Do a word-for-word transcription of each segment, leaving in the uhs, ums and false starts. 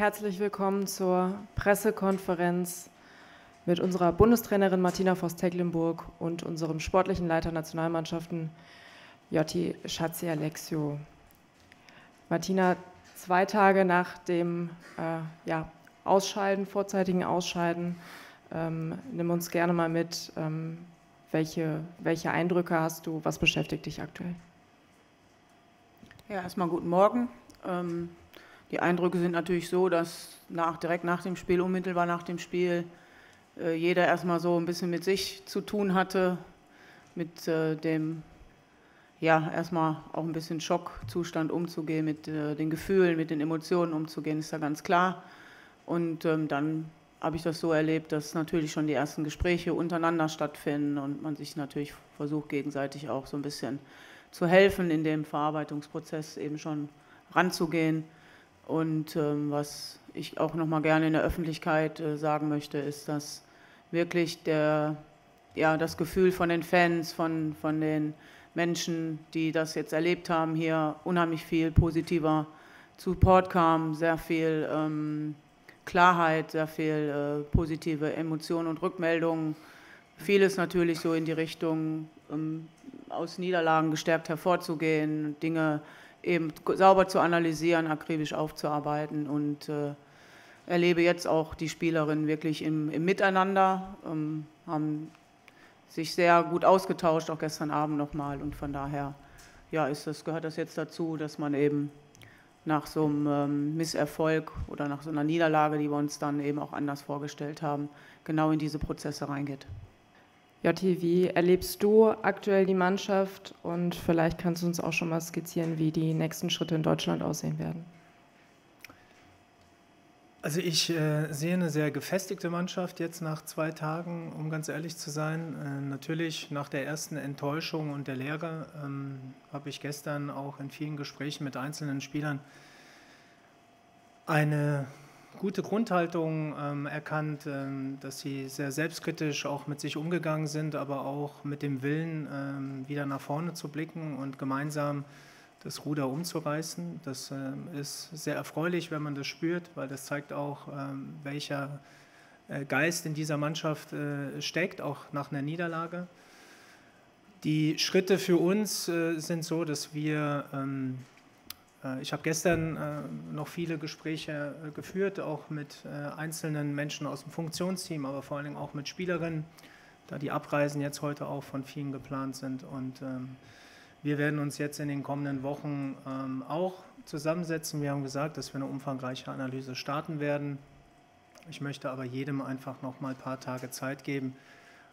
Herzlich willkommen zur Pressekonferenz mit unserer Bundestrainerin Martina Voss-Tecklenburg und unserem sportlichen Leiter Nationalmannschaften Joti Chatzialexiou. Martina, zwei Tage nach dem äh, ja, Ausscheiden, vorzeitigen Ausscheiden, ähm, nimm uns gerne mal mit, ähm, welche, welche Eindrücke hast du, was beschäftigt dich aktuell? Ja, erstmal guten Morgen. Ähm Die Eindrücke sind natürlich so, dass nach, direkt nach dem Spiel, unmittelbar nach dem Spiel, äh, jeder erstmal so ein bisschen mit sich zu tun hatte, mit äh, dem, ja, erstmal auch ein bisschen Schockzustand umzugehen, mit äh, den Gefühlen, mit den Emotionen umzugehen, ist ja ganz klar. Und ähm, dann habe ich das so erlebt, dass natürlich schon die ersten Gespräche untereinander stattfinden und man sich natürlich versucht, gegenseitig auch so ein bisschen zu helfen, in dem Verarbeitungsprozess eben schon ranzugehen. Und ähm, was ich auch noch mal gerne in der Öffentlichkeit äh, sagen möchte, ist, dass wirklich der, ja, das Gefühl von den Fans, von, von den Menschen, die das jetzt erlebt haben, hier unheimlich viel positiver Support kam, sehr viel ähm, Klarheit, sehr viel äh, positive Emotionen und Rückmeldungen. Vieles natürlich so in die Richtung, ähm, aus Niederlagen gestärkt hervorzugehen, Dinge eben sauber zu analysieren, akribisch aufzuarbeiten und äh, erlebe jetzt auch die Spielerinnen wirklich im, im Miteinander, ähm, haben sich sehr gut ausgetauscht, auch gestern Abend nochmal, und von daher ja, ist das, gehört das jetzt dazu, dass man eben nach so einem ähm, Misserfolg oder nach so einer Niederlage, die wir uns dann eben auch anders vorgestellt haben, genau in diese Prozesse reingeht. Joti, wie erlebst du aktuell die Mannschaft und vielleicht kannst du uns auch schon mal skizzieren, wie die nächsten Schritte in Deutschland aussehen werden? Also ich äh, sehe eine sehr gefestigte Mannschaft jetzt nach zwei Tagen, um ganz ehrlich zu sein. Äh, natürlich nach der ersten Enttäuschung und der Leere ähm, habe ich gestern auch in vielen Gesprächen mit einzelnen Spielern eine gute Grundhaltung ähm, erkannt, ähm, dass sie sehr selbstkritisch auch mit sich umgegangen sind, aber auch mit dem Willen, ähm, wieder nach vorne zu blicken und gemeinsam das Ruder umzureißen. Das ähm, ist sehr erfreulich, wenn man das spürt, weil das zeigt auch, ähm, welcher äh, Geist in dieser Mannschaft äh, steckt, auch nach einer Niederlage. Die Schritte für uns äh, sind so, dass wir... Ähm, Ich habe gestern noch viele Gespräche geführt, auch mit einzelnen Menschen aus dem Funktionsteam, aber vor allen Dingen auch mit Spielerinnen, da die Abreisen jetzt heute auch von vielen geplant sind. Und wir werden uns jetzt in den kommenden Wochen auch zusammensetzen. Wir haben gesagt, dass wir eine umfangreiche Analyse starten werden. Ich möchte aber jedem einfach noch mal ein paar Tage Zeit geben,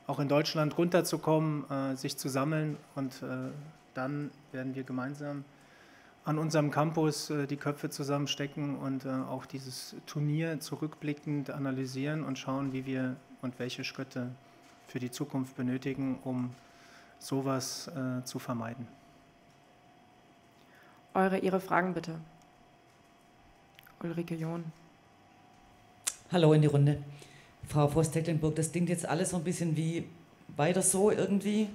auch in Deutschland runterzukommen, sich zu sammeln, und dann werden wir gemeinsam an unserem Campus äh, die Köpfe zusammenstecken und äh, auch dieses Turnier zurückblickend analysieren und schauen, wie wir und welche Schritte für die Zukunft benötigen, um sowas äh, zu vermeiden. Eure, Ihre Fragen bitte. Ulrike John. Hallo in die Runde. Frau Voss-Tecklenburg, das klingt jetzt alles so ein bisschen wie weiter so irgendwie.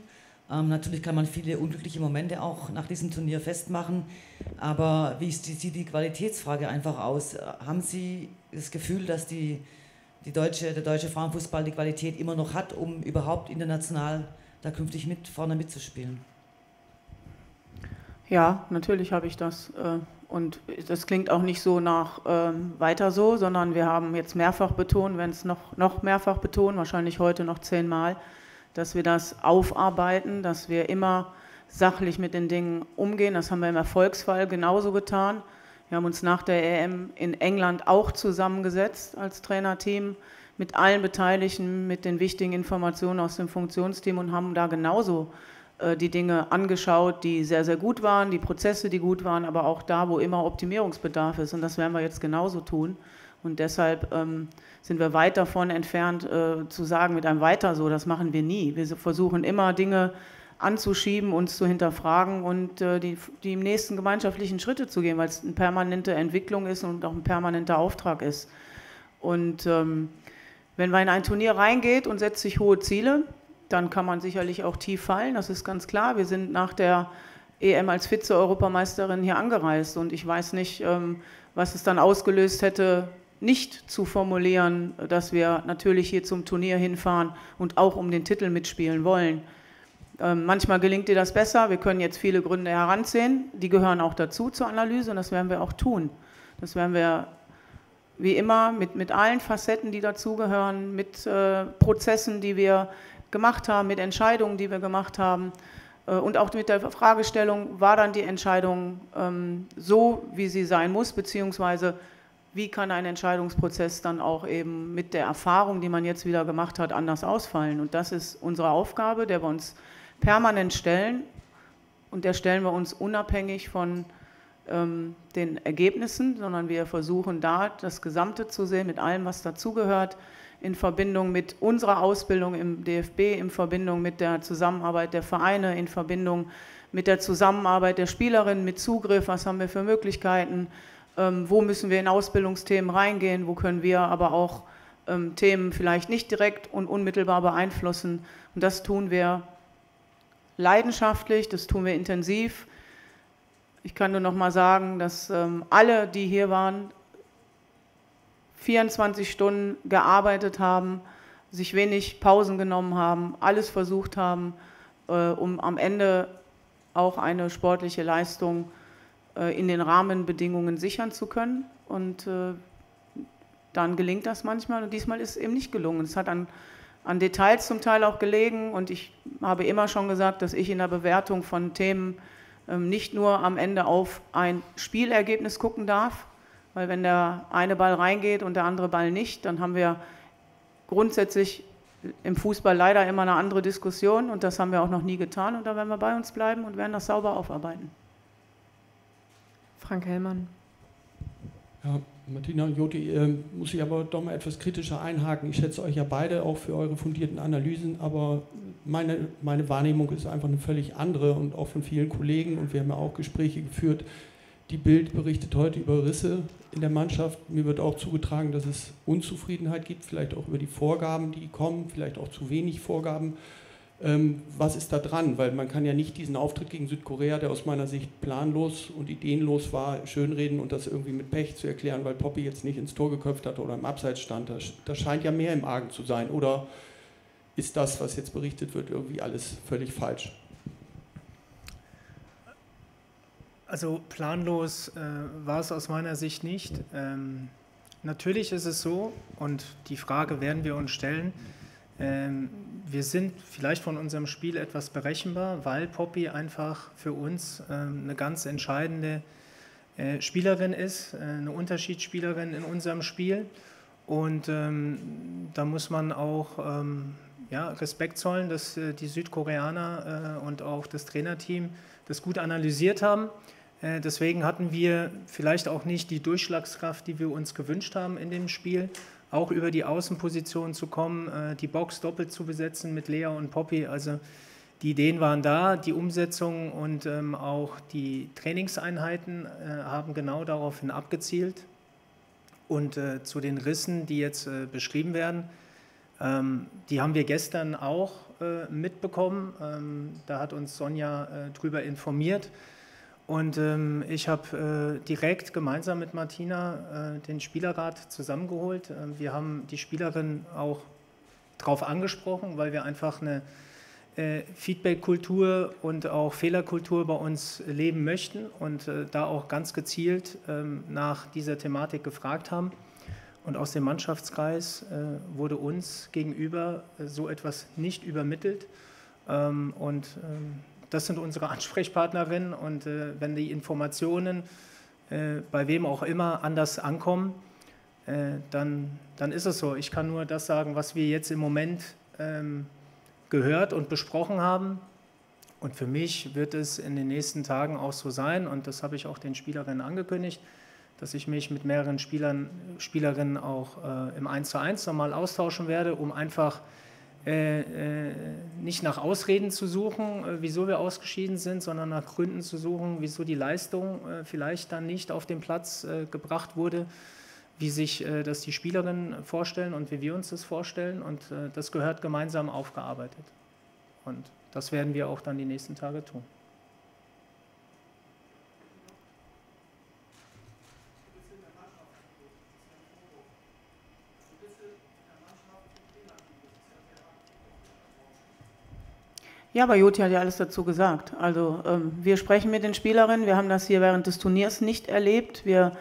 Ähm, natürlich kann man viele unglückliche Momente auch nach diesem Turnier festmachen, aber wie sieht die Qualitätsfrage einfach aus? Haben Sie das Gefühl, dass die, die deutsche, der deutsche Frauenfußball die Qualität immer noch hat, um überhaupt international da künftig mit vorne mitzuspielen? Ja, natürlich habe ich das. Und das klingt auch nicht so nach ähm, weiter so, sondern wir haben jetzt mehrfach betont, wenn es noch, noch mehrfach betont, wahrscheinlich heute noch zehnmal, dass wir das aufarbeiten, dass wir immer sachlich mit den Dingen umgehen. Das haben wir im Erfolgsfall genauso getan. Wir haben uns nach der E M in England auch zusammengesetzt als Trainerteam mit allen Beteiligten, mit den wichtigen Informationen aus dem Funktionsteam und haben da genauso äh, die Dinge angeschaut, die sehr, sehr gut waren, die Prozesse, die gut waren, aber auch da, wo immer Optimierungsbedarf ist. Und das werden wir jetzt genauso tun. Und deshalb ähm, sind wir weit davon entfernt, äh, zu sagen, mit einem Weiter so, das machen wir nie. Wir versuchen immer, Dinge anzuschieben, uns zu hinterfragen und äh, die, die nächsten gemeinschaftlichen Schritte zu gehen, weil es eine permanente Entwicklung ist und auch ein permanenter Auftrag ist. Und ähm, wenn man in ein Turnier reingeht und setzt sich hohe Ziele, dann kann man sicherlich auch tief fallen, das ist ganz klar. Wir sind nach der E M als Vize-Europameisterin hier angereist und ich weiß nicht, ähm, was es dann ausgelöst hätte, nicht zu formulieren, dass wir natürlich hier zum Turnier hinfahren und auch um den Titel mitspielen wollen. Ähm, manchmal gelingt dir das besser. Wir können jetzt viele Gründe heranziehen. Die gehören auch dazu zur Analyse und das werden wir auch tun. Das werden wir wie immer mit, mit allen Facetten, die dazugehören, mit äh, Prozessen, die wir gemacht haben, mit Entscheidungen, die wir gemacht haben äh, und auch mit der Fragestellung, war dann die Entscheidung ähm, so, wie sie sein muss, beziehungsweise wie kann ein Entscheidungsprozess dann auch eben mit der Erfahrung, die man jetzt wieder gemacht hat, anders ausfallen? Und das ist unsere Aufgabe, der wir uns permanent stellen und der stellen wir uns unabhängig von ähm, den Ergebnissen, sondern wir versuchen da das Gesamte zu sehen mit allem, was dazugehört, in Verbindung mit unserer Ausbildung im D F B, in Verbindung mit der Zusammenarbeit der Vereine, in Verbindung mit der Zusammenarbeit der Spielerinnen, mit Zugriff, was haben wir für Möglichkeiten, Ähm, wo müssen wir in Ausbildungsthemen reingehen, wo können wir aber auch ähm, Themen vielleicht nicht direkt und unmittelbar beeinflussen. Und das tun wir leidenschaftlich, das tun wir intensiv. Ich kann nur noch mal sagen, dass ähm, alle, die hier waren, vierundzwanzig Stunden gearbeitet haben, sich wenig Pausen genommen haben, alles versucht haben, äh, um am Ende auch eine sportliche Leistung zu in den Rahmenbedingungen sichern zu können. Und äh, dann gelingt das manchmal. Und diesmal ist es eben nicht gelungen. Es hat an, an Details zum Teil auch gelegen. Und ich habe immer schon gesagt, dass ich in der Bewertung von Themen äh, nicht nur am Ende auf ein Spielergebnis gucken darf. Weil wenn der eine Ball reingeht und der andere Ball nicht, dann haben wir grundsätzlich im Fußball leider immer eine andere Diskussion. Und das haben wir auch noch nie getan. Und da werden wir bei uns bleiben und werden das sauber aufarbeiten. Frank Hellmann. Ja, Martina und Joti, äh, muss ich aber doch mal etwas kritischer einhaken. Ich schätze euch ja beide auch für eure fundierten Analysen, aber meine, meine Wahrnehmung ist einfach eine völlig andere und auch von vielen Kollegen, und wir haben ja auch Gespräche geführt. Die Bild berichtet heute über Risse in der Mannschaft. Mir wird auch zugetragen, dass es Unzufriedenheit gibt, vielleicht auch über die Vorgaben, die kommen, vielleicht auch zu wenig Vorgaben. Was ist da dran? Weil man kann ja nicht diesen Auftritt gegen Südkorea, der aus meiner Sicht planlos und ideenlos war, schönreden und das irgendwie mit Pech zu erklären, weil Poppy jetzt nicht ins Tor geköpft hat oder im Abseits stand. Da scheint ja mehr im Argen zu sein. Oder ist das, was jetzt berichtet wird, irgendwie alles völlig falsch? Also planlos äh, war es aus meiner Sicht nicht. Ähm, natürlich ist es so, und die Frage werden wir uns stellen, wir sind vielleicht von unserem Spiel etwas berechenbar, weil Poppy einfach für uns eine ganz entscheidende Spielerin ist, eine Unterschiedsspielerin in unserem Spiel. Und da muss man auch ja, Respekt zollen, dass die Südkoreaner und auch das Trainerteam das gut analysiert haben. Deswegen hatten wir vielleicht auch nicht die Durchschlagskraft, die wir uns gewünscht haben in dem Spiel. Auch über die Außenposition zu kommen, die Box doppelt zu besetzen mit Lea und Poppy. Also die Ideen waren da, die Umsetzung und auch die Trainingseinheiten haben genau daraufhin abgezielt. Und zu den Rissen, die jetzt beschrieben werden, die haben wir gestern auch mitbekommen. Da hat uns Sonja drüber informiert. Und ähm, ich habe äh, direkt gemeinsam mit Martina äh, den Spielerrat zusammengeholt. Äh, wir haben die Spielerin auch darauf angesprochen, weil wir einfach eine äh, Feedback-Kultur und auch Fehlerkultur bei uns leben möchten und äh, da auch ganz gezielt äh, nach dieser Thematik gefragt haben. Und aus dem Mannschaftskreis äh, wurde uns gegenüber äh, so etwas nicht übermittelt. Ähm, und... Ähm, Das sind unsere Ansprechpartnerinnen und äh, wenn die Informationen äh, bei wem auch immer anders ankommen, äh, dann, dann ist es so. Ich kann nur das sagen, was wir jetzt im Moment ähm, gehört und besprochen haben. Und für mich wird es in den nächsten Tagen auch so sein, und das habe ich auch den Spielerinnen angekündigt, dass ich mich mit mehreren Spielern, Spielerinnen auch äh, im eins zu eins nochmal austauschen werde, um einfach Äh, äh, nicht nach Ausreden zu suchen, äh, wieso wir ausgeschieden sind, sondern nach Gründen zu suchen, wieso die Leistung äh, vielleicht dann nicht auf den Platz äh, gebracht wurde, wie sich äh, das die Spielerinnen vorstellen und wie wir uns das vorstellen. Und äh, das gehört gemeinsam aufgearbeitet. Und das werden wir auch dann die nächsten Tage tun. Ja, aber Joti hat ja alles dazu gesagt. Also ähm, wir sprechen mit den Spielerinnen, wir haben das hier während des Turniers nicht erlebt. Wir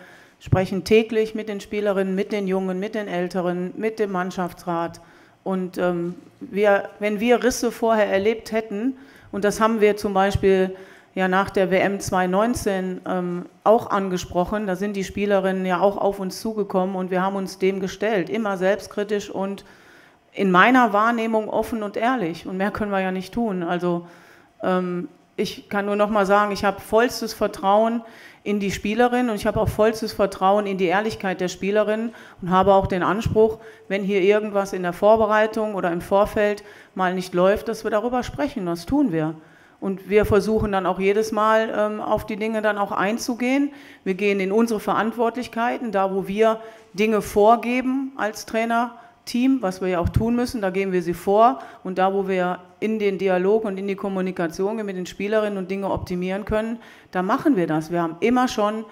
sprechen täglich mit den Spielerinnen, mit den Jungen, mit den Älteren, mit dem Mannschaftsrat. Und ähm, wir, wenn wir Risse vorher erlebt hätten, und das haben wir zum Beispiel ja nach der W M zweitausendneunzehn ähm, auch angesprochen, da sind die Spielerinnen ja auch auf uns zugekommen und wir haben uns dem gestellt, immer selbstkritisch und in meiner Wahrnehmung offen und ehrlich. Und mehr können wir ja nicht tun. Also ähm, ich kann nur noch mal sagen, ich habe vollstes Vertrauen in die Spielerin und ich habe auch vollstes Vertrauen in die Ehrlichkeit der Spielerin und habe auch den Anspruch, wenn hier irgendwas in der Vorbereitung oder im Vorfeld mal nicht läuft, dass wir darüber sprechen. Das tun wir. Und wir versuchen dann auch jedes Mal ähm, auf die Dinge dann auch einzugehen. Wir gehen in unsere Verantwortlichkeiten, da wo wir Dinge vorgeben als Trainerteam, was wir ja auch tun müssen, da geben wir sie vor. Und da wo wir in den Dialog und in die Kommunikation mit den Spielerinnen und Dinge optimieren können, da machen wir das. Wir haben immer schon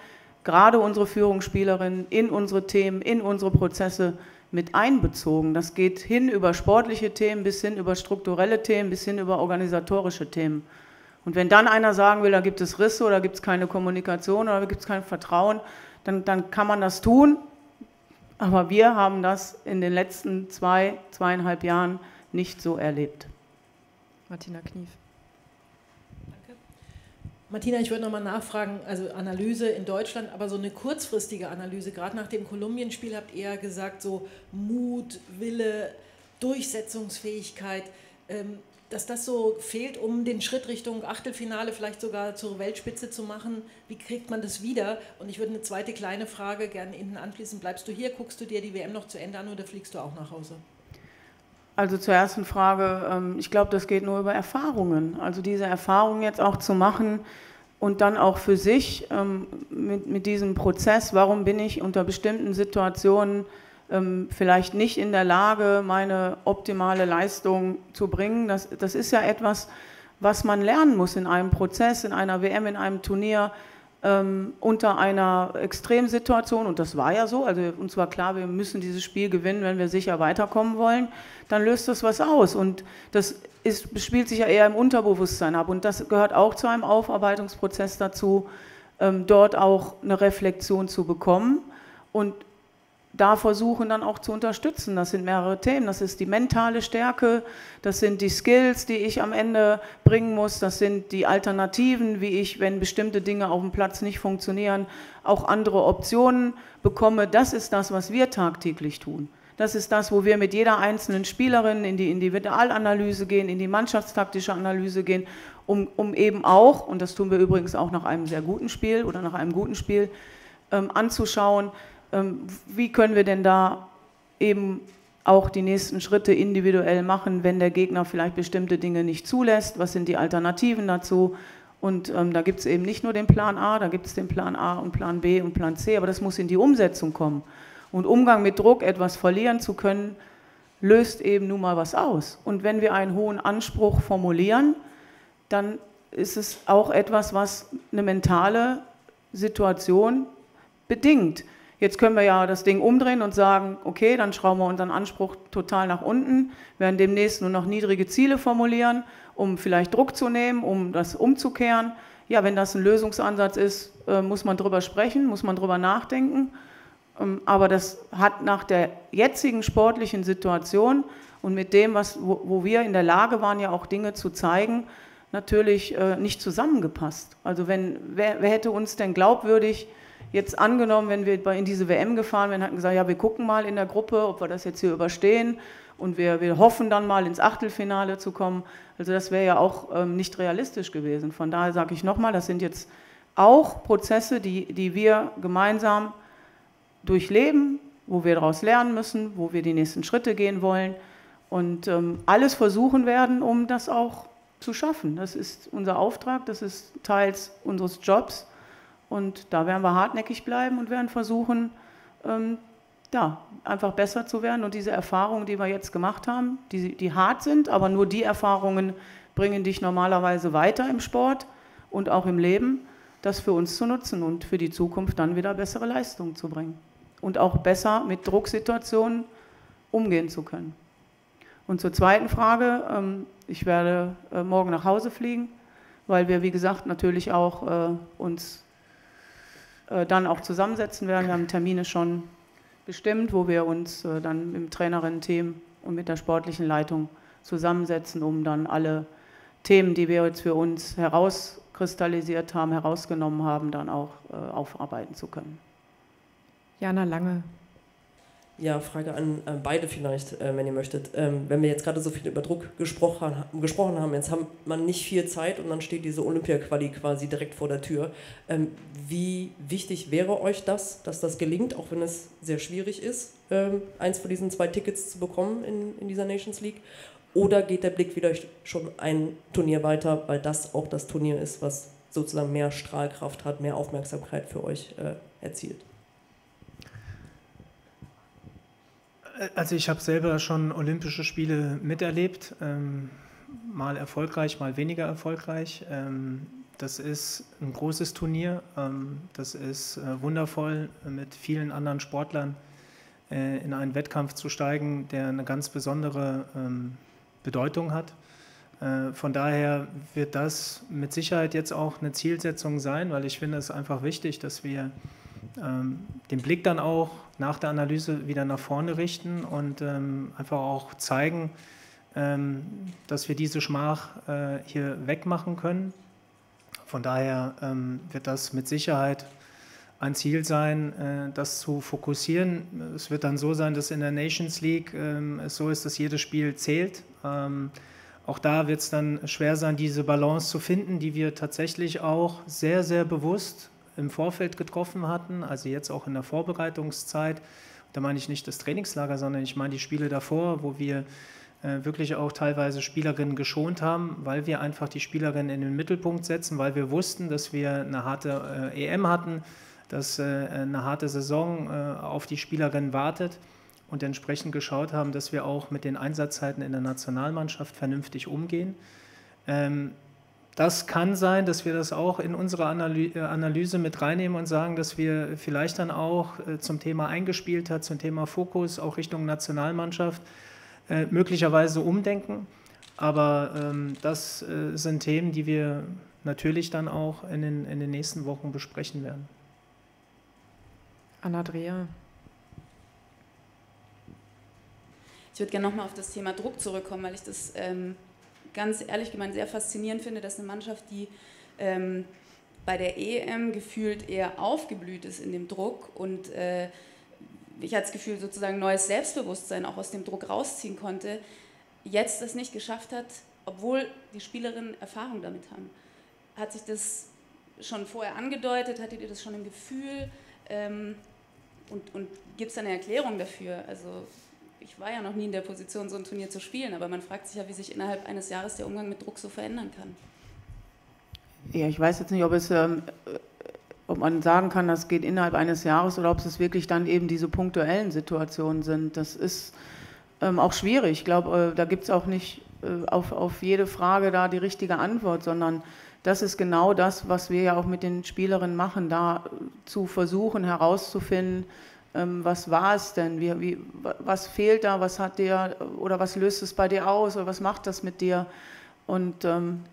gerade unsere Führungsspielerinnen in unsere Themen, in unsere Prozesse mit einbezogen. Das geht hin über sportliche Themen, bis hin über strukturelle Themen, bis hin über organisatorische Themen. Und wenn dann einer sagen will, da gibt es Risse oder gibt es keine Kommunikation oder gibt es kein Vertrauen, dann, dann kann man das tun. Aber wir haben das in den letzten zwei, zweieinhalb Jahren nicht so erlebt. Martina Knief. Martina, ich würde nochmal nachfragen, also Analyse in Deutschland, aber so eine kurzfristige Analyse, gerade nach dem Kolumbien-Spiel habt ihr ja gesagt, so Mut, Wille, Durchsetzungsfähigkeit, dass das so fehlt, um den Schritt Richtung Achtelfinale vielleicht sogar zur Weltspitze zu machen. Wie kriegt man das wieder? Und ich würde eine zweite kleine Frage gerne hinten anschließen. Bleibst du hier, guckst du dir die W M noch zu Ende an oder fliegst du auch nach Hause? Also zur ersten Frage, ich glaube, das geht nur über Erfahrungen. Also diese Erfahrungen jetzt auch zu machen und dann auch für sich mit, mit diesem Prozess, warum bin ich unter bestimmten Situationen vielleicht nicht in der Lage, meine optimale Leistung zu bringen. Das, das ist ja etwas, was man lernen muss in einem Prozess, in einer W M, in einem Turnier, unter einer Extremsituation, und das war ja so, also uns war klar, wir müssen dieses Spiel gewinnen, wenn wir sicher weiterkommen wollen, dann löst das was aus. Und das ist, spielt sich ja eher im Unterbewusstsein ab. Und das gehört auch zu einem Aufarbeitungsprozess dazu, dort auch eine Reflexion zu bekommen und da versuchen dann auch zu unterstützen. Das sind mehrere Themen. Das ist die mentale Stärke, das sind die Skills, die ich am Ende bringen muss, das sind die Alternativen, wie ich, wenn bestimmte Dinge auf dem Platz nicht funktionieren, auch andere Optionen bekomme. Das ist das, was wir tagtäglich tun. Das ist das, wo wir mit jeder einzelnen Spielerin in die Individualanalyse gehen, in die mannschaftstaktische Analyse gehen, um, um eben auch, und das tun wir übrigens auch nach einem sehr guten Spiel oder nach einem guten Spiel, ähm, anzuschauen, wie können wir denn da eben auch die nächsten Schritte individuell machen, wenn der Gegner vielleicht bestimmte Dinge nicht zulässt, was sind die Alternativen dazu? Und ähm, da gibt es eben nicht nur den Plan A, da gibt es den Plan A und Plan B und Plan C, aber das muss in die Umsetzung kommen. Und Umgang mit Druck, etwas verlieren zu können, löst eben nun mal was aus. Und wenn wir einen hohen Anspruch formulieren, dann ist es auch etwas, was eine mentale Situation bedingt. Jetzt können wir ja das Ding umdrehen und sagen, okay, dann schrauben wir unseren Anspruch total nach unten, werden demnächst nur noch niedrige Ziele formulieren, um vielleicht Druck zu nehmen, um das umzukehren. Ja, wenn das ein Lösungsansatz ist, muss man drüber sprechen, muss man drüber nachdenken. Aber das hat nach der jetzigen sportlichen Situation und mit dem, was, wo wir in der Lage waren, ja auch Dinge zu zeigen, natürlich nicht zusammengepasst. Also wenn, wer, wer hätte uns denn glaubwürdig jetzt angenommen, wenn wir in diese W M gefahren wären, hatten gesagt, ja, wir gucken mal in der Gruppe, ob wir das jetzt hier überstehen und wir, wir hoffen dann mal ins Achtelfinale zu kommen. Also das wäre ja auch ähm, nicht realistisch gewesen. Von daher sage ich nochmal, das sind jetzt auch Prozesse, die, die wir gemeinsam durchleben, wo wir daraus lernen müssen, wo wir die nächsten Schritte gehen wollen und ähm, alles versuchen werden, um das auch zu schaffen. Das ist unser Auftrag, das ist teils unseres Jobs. Und da werden wir hartnäckig bleiben und werden versuchen, ähm, ja, einfach besser zu werden. Und diese Erfahrungen, die wir jetzt gemacht haben, die, die hart sind, aber nur die Erfahrungen bringen dich normalerweise weiter im Sport und auch im Leben, das für uns zu nutzen und für die Zukunft dann wieder bessere Leistungen zu bringen. Und auch besser mit Drucksituationen umgehen zu können. Und zur zweiten Frage, ähm, ich werde äh, morgen nach Hause fliegen, weil wir, wie gesagt, natürlich auch äh, uns äh, dann auch zusammensetzen werden. Wir haben Termine schon bestimmt, wo wir uns äh, dann im Trainerinnen-Team und mit der sportlichen Leitung zusammensetzen, um dann alle Themen, die wir jetzt für uns herauskristallisiert haben, herausgenommen haben, dann auch äh, aufarbeiten zu können. Jana Lange. Ja, Frage an äh, beide vielleicht, äh, wenn ihr möchtet. Ähm, wenn wir jetzt gerade so viel über Druck gesprochen, gesprochen haben, jetzt hat man nicht viel Zeit und dann steht diese Olympia-Quali quasi direkt vor der Tür. Ähm, wie wichtig wäre euch das, dass das gelingt, auch wenn es sehr schwierig ist, ähm, eins von diesen zwei Tickets zu bekommen in, in dieser Nations League? Oder geht der Blick wieder schon ein Turnier weiter, weil das auch das Turnier ist, was sozusagen mehr Strahlkraft hat, mehr Aufmerksamkeit für euch äh, erzielt? Also ich habe selber schon Olympische Spiele miterlebt, ähm, mal erfolgreich, mal weniger erfolgreich. Ähm, das ist ein großes Turnier, ähm, das ist äh, wundervoll, mit vielen anderen Sportlern äh, in einen Wettkampf zu steigen, der eine ganz besondere ähm, Bedeutung hat. Äh, von daher wird das mit Sicherheit jetzt auch eine Zielsetzung sein, weil ich finde es einfach wichtig, dass wir ähm, den Blick dann auch nach der Analyse wieder nach vorne richten und ähm, einfach auch zeigen, ähm, dass wir diese Schmach äh, hier wegmachen können. Von daher ähm, wird das mit Sicherheit ein Ziel sein, äh, das zu fokussieren. Es wird dann so sein, dass in der Nations League ähm, es so ist, dass jedes Spiel zählt. Ähm, auch da wird es dann schwer sein, diese Balance zu finden, die wir tatsächlich auch sehr, sehr bewusst im Vorfeld getroffen hatten, also jetzt auch in der Vorbereitungszeit. Da meine ich nicht das Trainingslager, sondern ich meine die Spiele davor, wo wir äh, wirklich auch teilweise Spielerinnen geschont haben, weil wir einfach die Spielerinnen in den Mittelpunkt setzen, weil wir wussten, dass wir eine harte äh, E M hatten, dass äh, eine harte Saison äh, auf die Spielerinnen wartet und entsprechend geschaut haben, dass wir auch mit den Einsatzzeiten in der Nationalmannschaft vernünftig umgehen. Ähm, Das kann sein, dass wir das auch in unsere Analyse mit reinnehmen und sagen, dass wir vielleicht dann auch zum Thema Eingespieltheit, zum Thema Fokus, auch Richtung Nationalmannschaft möglicherweise umdenken. Aber das sind Themen, die wir natürlich dann auch in den, in den nächsten Wochen besprechen werden. Anna Dreher. Ich würde gerne nochmal auf das Thema Druck zurückkommen, weil ich das Ähm ganz ehrlich gemeint sehr faszinierend finde, dass eine Mannschaft, die ähm, bei der E M gefühlt eher aufgeblüht ist in dem Druck und äh, ich hatte das Gefühl, sozusagen neues Selbstbewusstsein auch aus dem Druck rausziehen konnte, jetzt das nicht geschafft hat, obwohl die Spielerinnen Erfahrung damit haben. Hat sich das schon vorher angedeutet? Hattet ihr das schon im Gefühl? Ähm, und und gibt es da eine Erklärung dafür? Also ich war ja noch nie in der Position, so ein Turnier zu spielen, aber man fragt sich ja, wie sich innerhalb eines Jahres der Umgang mit Druck so verändern kann. Ja, ich weiß jetzt nicht, ob, es, ähm, ob man sagen kann, das geht innerhalb eines Jahres oder ob es wirklich dann eben diese punktuellen Situationen sind. Das ist ähm, auch schwierig. Ich glaube, äh, da gibt es auch nicht äh, auf, auf jede Frage da die richtige Antwort, sondern das ist genau das, was wir ja auch mit den Spielerinnen machen, da zu versuchen herauszufinden, was war es denn? Wie, wie, was fehlt da? Was hat dir oder was löst es bei dir aus? Oder was macht das mit dir? Und ähm,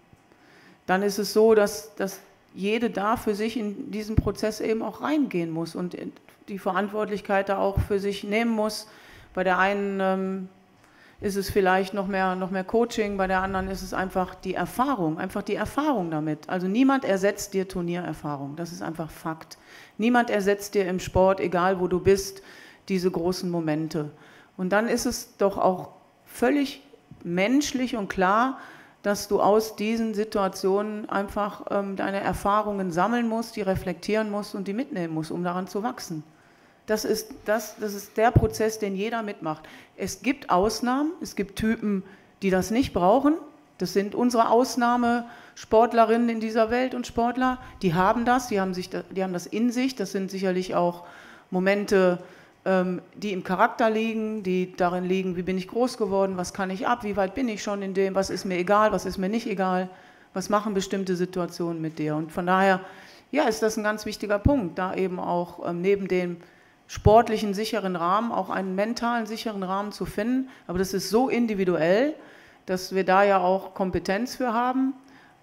dann ist es so, dass, dass jede da für sich in diesen Prozess eben auch reingehen muss und die Verantwortlichkeit da auch für sich nehmen muss. Bei der einen ähm, ist es vielleicht noch mehr, noch mehr Coaching, bei der anderen ist es einfach die Erfahrung, einfach die Erfahrung damit. Also niemand ersetzt dir Turniererfahrung, das ist einfach Fakt. Niemand ersetzt dir im Sport, egal wo du bist, diese großen Momente. Und dann ist es doch auch völlig menschlich und klar, dass du aus diesen Situationen einfach ähm, deine Erfahrungen sammeln musst, die reflektieren musst und die mitnehmen musst, um daran zu wachsen. Das ist, das, das ist der Prozess, den jeder mitmacht. Es gibt Ausnahmen, es gibt Typen, die das nicht brauchen. Das sind unsere Ausnahmesportlerinnen in dieser Welt und Sportler. Die haben das, die haben, sich, die haben das in sich. Das sind sicherlich auch Momente, ähm, die im Charakter liegen, die darin liegen, wie bin ich groß geworden, was kann ich ab, wie weit bin ich schon in dem, was ist mir egal, was ist mir nicht egal, was machen bestimmte Situationen mit dir. Und von daher ja, ist das ein ganz wichtiger Punkt, da eben auch ähm, neben dem sportlichen sicheren Rahmen, auch einen mentalen sicheren Rahmen zu finden. Aber das ist so individuell, dass wir da ja auch Kompetenz für haben.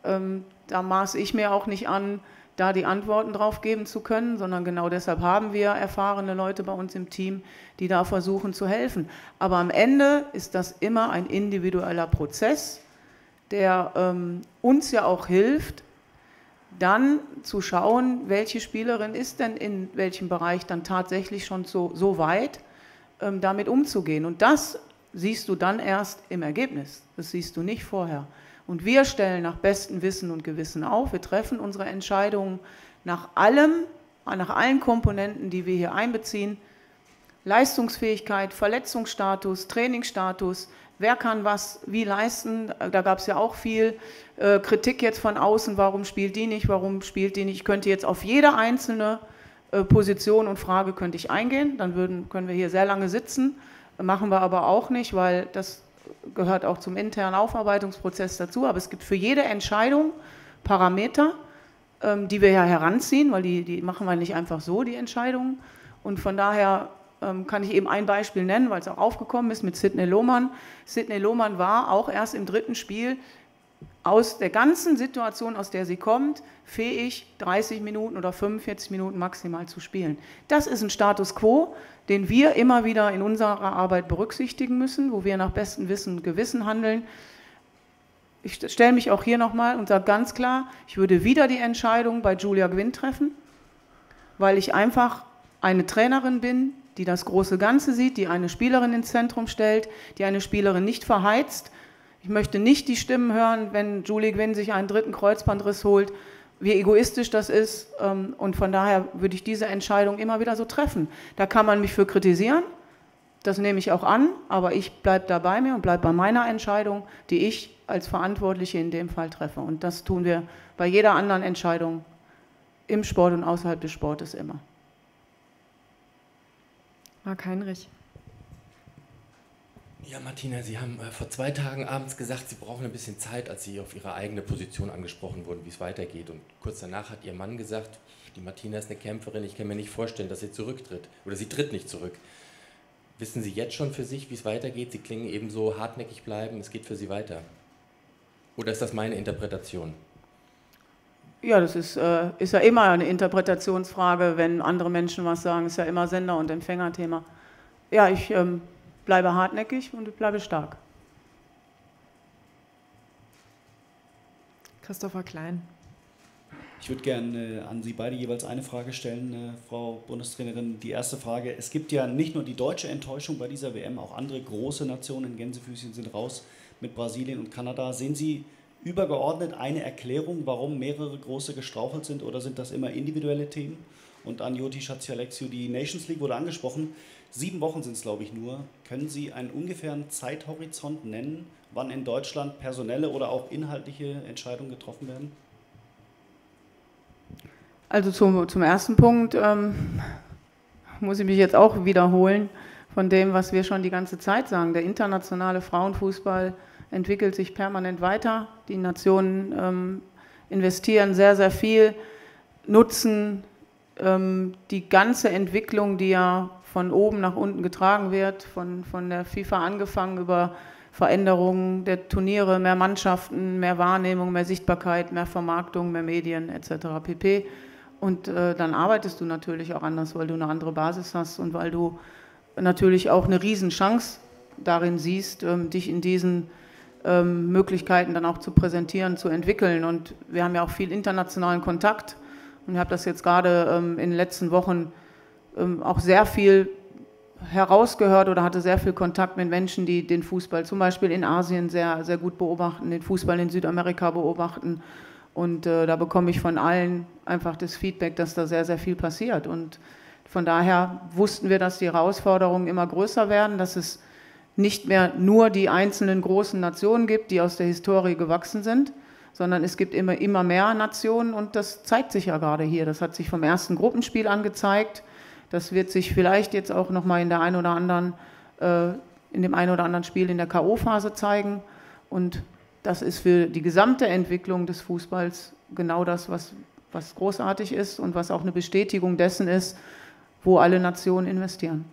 Ähm, da maße ich mir auch nicht an, da die Antworten drauf geben zu können, sondern genau deshalb haben wir erfahrene Leute bei uns im Team, die da versuchen zu helfen. Aber am Ende ist das immer ein individueller Prozess, der ähm, uns ja auch hilft, dann zu schauen, welche Spielerin ist denn in welchem Bereich dann tatsächlich schon so, so weit, ähm, damit umzugehen. Und das siehst du dann erst im Ergebnis, das siehst du nicht vorher. Und wir stellen nach bestem Wissen und Gewissen auf, wir treffen unsere Entscheidungen nach allem, nach allen Komponenten, die wir hier einbeziehen. Leistungsfähigkeit, Verletzungsstatus, Trainingsstatus, wer kann was wie leisten, da gab es ja auch viel äh, Kritik jetzt von außen, warum spielt die nicht, warum spielt die nicht. Ich könnte jetzt auf jede einzelne äh, Position und Frage könnte ich eingehen, dann würden, können wir hier sehr lange sitzen, machen wir aber auch nicht, weil das gehört auch zum internen Aufarbeitungsprozess dazu, aber es gibt für jede Entscheidung Parameter, ähm, die wir ja heranziehen, weil die, die machen wir nicht einfach so, die Entscheidungen, und von daher kann ich eben ein Beispiel nennen, weil es auch aufgekommen ist mit Sydney Lohmann. Sydney Lohmann war auch erst im dritten Spiel aus der ganzen Situation, aus der sie kommt, fähig, dreißig Minuten oder fünfundvierzig Minuten maximal zu spielen. Das ist ein Status quo, den wir immer wieder in unserer Arbeit berücksichtigen müssen, wo wir nach bestem Wissen und Gewissen handeln. Ich stelle mich auch hier nochmal und sage ganz klar, ich würde wieder die Entscheidung bei Giulia Gwinn treffen, weil ich einfach eine Trainerin bin, die das große Ganze sieht, die eine Spielerin ins Zentrum stellt, die eine Spielerin nicht verheizt. Ich möchte nicht die Stimmen hören, wenn Giulia Gwinn sich einen dritten Kreuzbandriss holt, wie egoistisch das ist. Und von daher würde ich diese Entscheidung immer wieder so treffen. Da kann man mich für kritisieren, das nehme ich auch an, aber ich bleibe da bei mir und bleibe bei meiner Entscheidung, die ich als Verantwortliche in dem Fall treffe. Und das tun wir bei jeder anderen Entscheidung im Sport und außerhalb des Sportes immer. Mark Heinrich. Ja, Martina, Sie haben äh, vor zwei Tagen abends gesagt, Sie brauchen ein bisschen Zeit, als Sie auf Ihre eigene Position angesprochen wurden, wie es weitergeht. Und kurz danach hat Ihr Mann gesagt, die Martina ist eine Kämpferin, ich kann mir nicht vorstellen, dass sie zurücktritt. Oder sie tritt nicht zurück. Wissen Sie jetzt schon für sich, wie es weitergeht? Sie klingen eben so hartnäckig bleiben, es geht für Sie weiter. Oder ist das meine Interpretation? Ja, das ist, äh, ist ja immer eine Interpretationsfrage, wenn andere Menschen was sagen, ist ja immer Sender- und Empfängerthema. Ja, ich ähm, bleibe hartnäckig und ich bleibe stark. Christopher Klein. Ich würde gerne äh, an Sie beide jeweils eine Frage stellen, äh, Frau Bundestrainerin. Die erste Frage, es gibt ja nicht nur die deutsche Enttäuschung bei dieser W M, auch andere große Nationen in Gänsefüßchen sind raus mit Brasilien und Kanada. Sehen Sie übergeordnet eine Erklärung, warum mehrere große gestrauchelt sind, oder sind das immer individuelle Themen? Und an Joti Chatzialexiou, die Nations League wurde angesprochen. Sieben Wochen sind es, glaube ich, nur. Können Sie einen ungefähren Zeithorizont nennen, wann in Deutschland personelle oder auch inhaltliche Entscheidungen getroffen werden? Also zum, zum ersten Punkt ähm, muss ich mich jetzt auch wiederholen von dem, was wir schon die ganze Zeit sagen. Der internationale Frauenfußball entwickelt sich permanent weiter. Die Nationen ähm, investieren sehr, sehr viel, nutzen ähm, die ganze Entwicklung, die ja von oben nach unten getragen wird, von, von der FIFA angefangen über Veränderungen der Turniere, mehr Mannschaften, mehr Wahrnehmung, mehr Sichtbarkeit, mehr Vermarktung, mehr Medien et cetera pp. Und äh, dann arbeitest du natürlich auch anders, weil du eine andere Basis hast und weil du natürlich auch eine Riesenchance darin siehst, ähm, dich in diesen Ähm, Möglichkeiten dann auch zu präsentieren, zu entwickeln. Und wir haben ja auch viel internationalen Kontakt und ich habe das jetzt gerade ähm, in den letzten Wochen ähm, auch sehr viel herausgehört oder hatte sehr viel Kontakt mit Menschen, die den Fußball zum Beispiel in Asien sehr, sehr gut beobachten, den Fußball in Südamerika beobachten, und äh, da bekomme ich von allen einfach das Feedback, dass da sehr, sehr viel passiert, und von daher wussten wir, dass die Herausforderungen immer größer werden, dass es nicht mehr nur die einzelnen großen Nationen gibt, die aus der Historie gewachsen sind, sondern es gibt immer, immer mehr Nationen, und das zeigt sich ja gerade hier. Das hat sich vom ersten Gruppenspiel angezeigt. Das wird sich vielleicht jetzt auch nochmal in der einen oder anderen, äh, in dem einen oder anderen Spiel in der K O Phase zeigen. Und das ist für die gesamte Entwicklung des Fußballs genau das, was, was großartig ist und was auch eine Bestätigung dessen ist, wo alle Nationen investieren.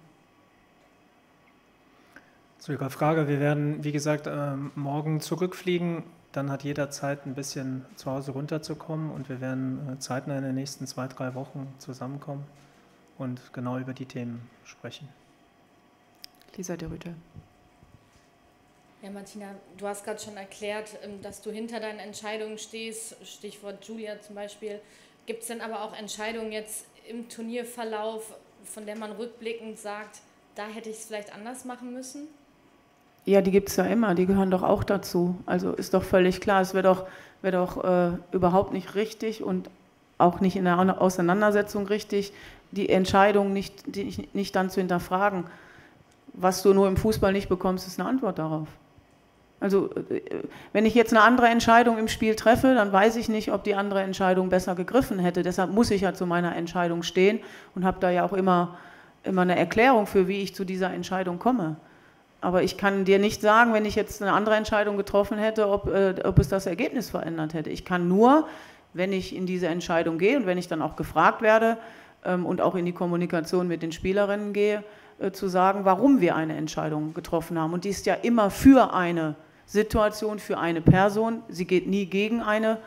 Zu Ihrer Frage, wir werden, wie gesagt, morgen zurückfliegen. Dann hat jeder Zeit, ein bisschen zu Hause runterzukommen, und wir werden zeitnah in den nächsten zwei, drei Wochen zusammenkommen und genau über die Themen sprechen. Lisa de Rüte. Ja, Martina, du hast gerade schon erklärt, dass du hinter deinen Entscheidungen stehst, Stichwort Giulia zum Beispiel. Gibt es denn aber auch Entscheidungen jetzt im Turnierverlauf, von der man rückblickend sagt, da hätte ich es vielleicht anders machen müssen? Ja, die gibt es ja immer, die gehören doch auch dazu. Also ist doch völlig klar, es wäre doch, wär doch äh, überhaupt nicht richtig und auch nicht in der Auseinandersetzung richtig, die Entscheidung nicht, die, nicht dann zu hinterfragen. Was du nur im Fußball nicht bekommst, ist eine Antwort darauf. Also wenn ich jetzt eine andere Entscheidung im Spiel treffe, dann weiß ich nicht, ob die andere Entscheidung besser gegriffen hätte. Deshalb muss ich ja zu meiner Entscheidung stehen und habe da ja auch immer, immer eine Erklärung für, wie ich zu dieser Entscheidung komme. Aber ich kann dir nicht sagen, wenn ich jetzt eine andere Entscheidung getroffen hätte, ob, äh, ob es das Ergebnis verändert hätte. Ich kann nur, wenn ich in diese Entscheidung gehe und wenn ich dann auch gefragt werde ähm, und auch in die Kommunikation mit den Spielerinnen gehe, äh, zu sagen, warum wir eine Entscheidung getroffen haben. Und die ist ja immer für eine Situation, für eine Person. Sie geht nie gegen eine,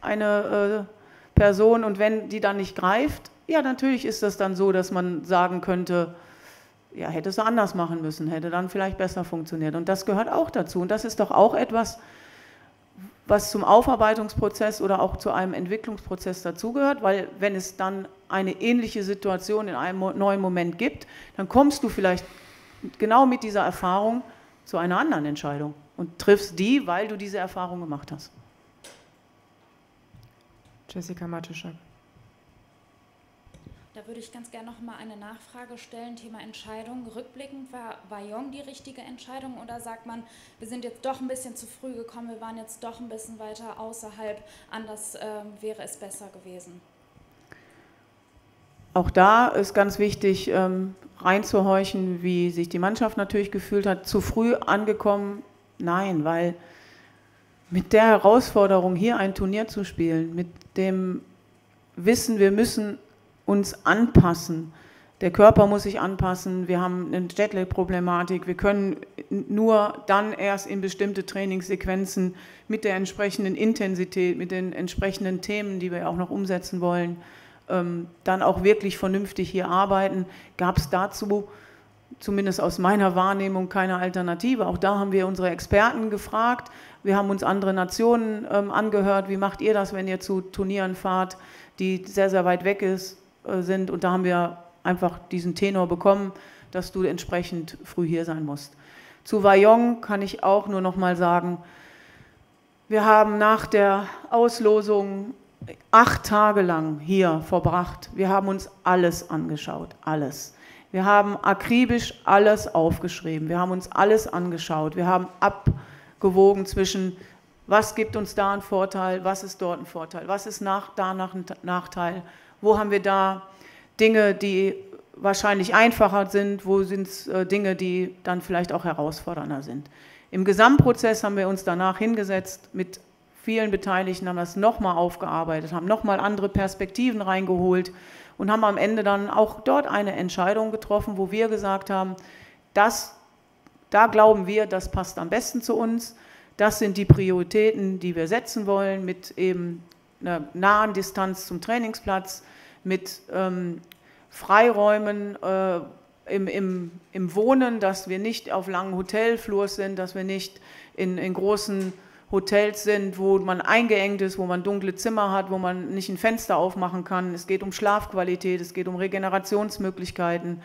eine äh, Person. Und wenn die dann nicht greift, ja, natürlich ist das dann so, dass man sagen könnte, ja, hätte es anders machen müssen, hätte dann vielleicht besser funktioniert. Und das gehört auch dazu. Und das ist doch auch etwas, was zum Aufarbeitungsprozess oder auch zu einem Entwicklungsprozess dazugehört, weil wenn es dann eine ähnliche Situation in einem neuen Moment gibt, dann kommst du vielleicht genau mit dieser Erfahrung zu einer anderen Entscheidung und triffst die, weil du diese Erfahrung gemacht hast. Jessica Mattischer. Da würde ich ganz gerne noch mal eine Nachfrage stellen, Thema Entscheidung. Rückblickend, war Bayonne die richtige Entscheidung oder sagt man, wir sind jetzt doch ein bisschen zu früh gekommen, wir waren jetzt doch ein bisschen weiter außerhalb, anders äh, wäre es besser gewesen? Auch da ist ganz wichtig, ähm, reinzuhorchen, wie sich die Mannschaft natürlich gefühlt hat. Zu früh angekommen? Nein, weil mit der Herausforderung, hier ein Turnier zu spielen, mit dem Wissen, wir müssen uns anpassen. Der Körper muss sich anpassen, wir haben eine Jetlag-Problematik, wir können nur dann erst in bestimmte Trainingssequenzen mit der entsprechenden Intensität, mit den entsprechenden Themen, die wir auch noch umsetzen wollen, dann auch wirklich vernünftig hier arbeiten. Gab es dazu, zumindest aus meiner Wahrnehmung, keine Alternative. Auch da haben wir unsere Experten gefragt, wir haben uns andere Nationen angehört, wie macht ihr das, wenn ihr zu Turnieren fahrt, die sehr, sehr weit weg ist? sind und da haben wir einfach diesen Tenor bekommen, dass du entsprechend früh hier sein musst. Zu Wayong kann ich auch nur noch mal sagen, wir haben nach der Auslosung acht Tage lang hier verbracht. Wir haben uns alles angeschaut, alles. Wir haben akribisch alles aufgeschrieben, wir haben uns alles angeschaut, wir haben abgewogen zwischen was gibt uns da einen Vorteil, was ist dort ein Vorteil, was ist nach, danach ein Nachteil, wo haben wir da Dinge, die wahrscheinlich einfacher sind, wo sind es Dinge, die dann vielleicht auch herausfordernder sind. Im Gesamtprozess haben wir uns danach hingesetzt, mit vielen Beteiligten haben das nochmal aufgearbeitet, haben nochmal andere Perspektiven reingeholt und haben am Ende dann auch dort eine Entscheidung getroffen, wo wir gesagt haben, das, da glauben wir, das passt am besten zu uns, das sind die Prioritäten, die wir setzen wollen, mit eben einer nahen Distanz zum Trainingsplatz, mit ähm, Freiräumen äh, im, im, im Wohnen, dass wir nicht auf langen Hotelflurs sind, dass wir nicht in, in großen Hotels sind, wo man eingeengt ist, wo man dunkle Zimmer hat, wo man nicht ein Fenster aufmachen kann. Es geht um Schlafqualität, es geht um Regenerationsmöglichkeiten.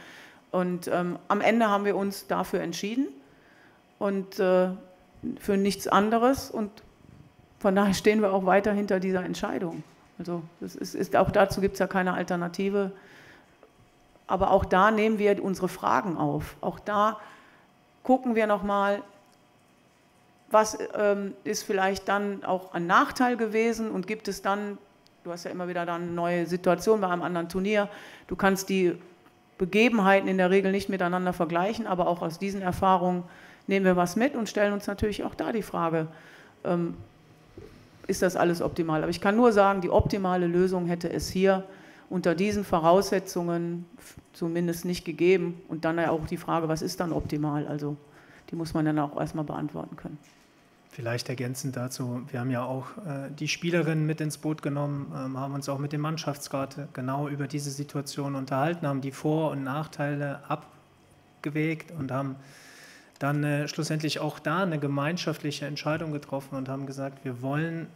Und ähm, am Ende haben wir uns dafür entschieden und äh, für nichts anderes. Und von daher stehen wir auch weiter hinter dieser Entscheidung. Also das ist, ist, auch dazu gibt es ja keine Alternative. Aber auch da nehmen wir unsere Fragen auf. Auch da gucken wir nochmal, was ähm, ist vielleicht dann auch ein Nachteil gewesen und gibt es dann, du hast ja immer wieder dann eine neue Situation bei einem anderen Turnier, du kannst die Begebenheiten in der Regel nicht miteinander vergleichen, aber auch aus diesen Erfahrungen nehmen wir was mit und stellen uns natürlich auch da die Frage, ähm, ist das alles optimal? Aber ich kann nur sagen, die optimale Lösung hätte es hier unter diesen Voraussetzungen zumindest nicht gegeben. Und dann ja auch die Frage, was ist dann optimal? Also die muss man dann auch erstmal beantworten können. Vielleicht ergänzend dazu, wir haben ja auch äh, die Spielerinnen mit ins Boot genommen, ähm, haben uns auch mit dem Mannschaftsrat genau über diese Situation unterhalten, haben die Vor- und Nachteile abgewägt und haben dann äh, schlussendlich auch da eine gemeinschaftliche Entscheidung getroffen und haben gesagt, wir wollen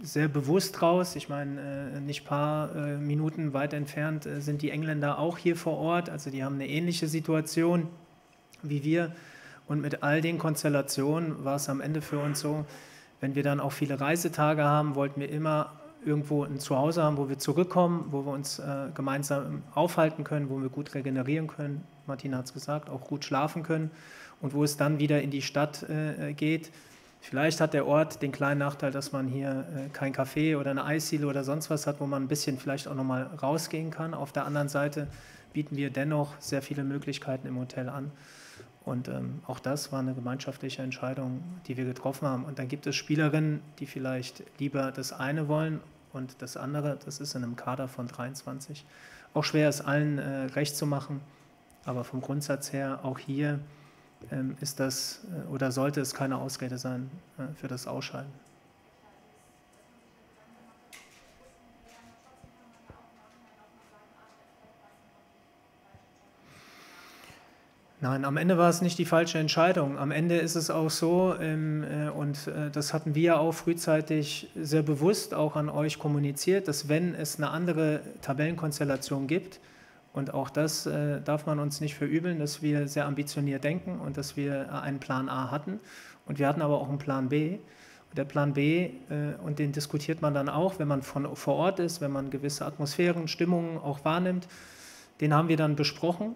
sehr bewusst raus. Ich meine, äh, nicht ein paar äh, Minuten weit entfernt äh, sind die Engländer auch hier vor Ort, also die haben eine ähnliche Situation wie wir. Und mit all den Konstellationen war es am Ende für uns so, wenn wir dann auch viele Reisetage haben, wollten wir immer irgendwo ein Zuhause haben, wo wir zurückkommen, wo wir uns äh, gemeinsam aufhalten können, wo wir gut regenerieren können, Martina hat es gesagt, auch gut schlafen können und wo es dann wieder in die Stadt äh, geht. Vielleicht hat der Ort den kleinen Nachteil, dass man hier äh, kein Café oder eine Eisdiele oder sonst was hat, wo man ein bisschen vielleicht auch nochmal rausgehen kann. Auf der anderen Seite bieten wir dennoch sehr viele Möglichkeiten im Hotel an. Und ähm, auch das war eine gemeinschaftliche Entscheidung, die wir getroffen haben. Und dann gibt es Spielerinnen, die vielleicht lieber das eine wollen und das andere. Das ist in einem Kader von dreiundzwanzig. Auch schwer, es allen äh, recht zu machen. Aber vom Grundsatz her, auch hier ähm, ist das äh, oder sollte es keine Ausrede sein äh, für das Ausscheiden. Nein, am Ende war es nicht die falsche Entscheidung. Am Ende ist es auch so, ähm, äh, und äh, das hatten wir auch frühzeitig sehr bewusst auch an euch kommuniziert, dass wenn es eine andere Tabellenkonstellation gibt, und auch das äh, darf man uns nicht verübeln, dass wir sehr ambitioniert denken und dass wir einen Plan A hatten. Und wir hatten aber auch einen Plan B. Und der Plan B, äh, und den diskutiert man dann auch, wenn man von, vor Ort ist, wenn man gewisse Atmosphären, Stimmungen auch wahrnimmt, den haben wir dann besprochen.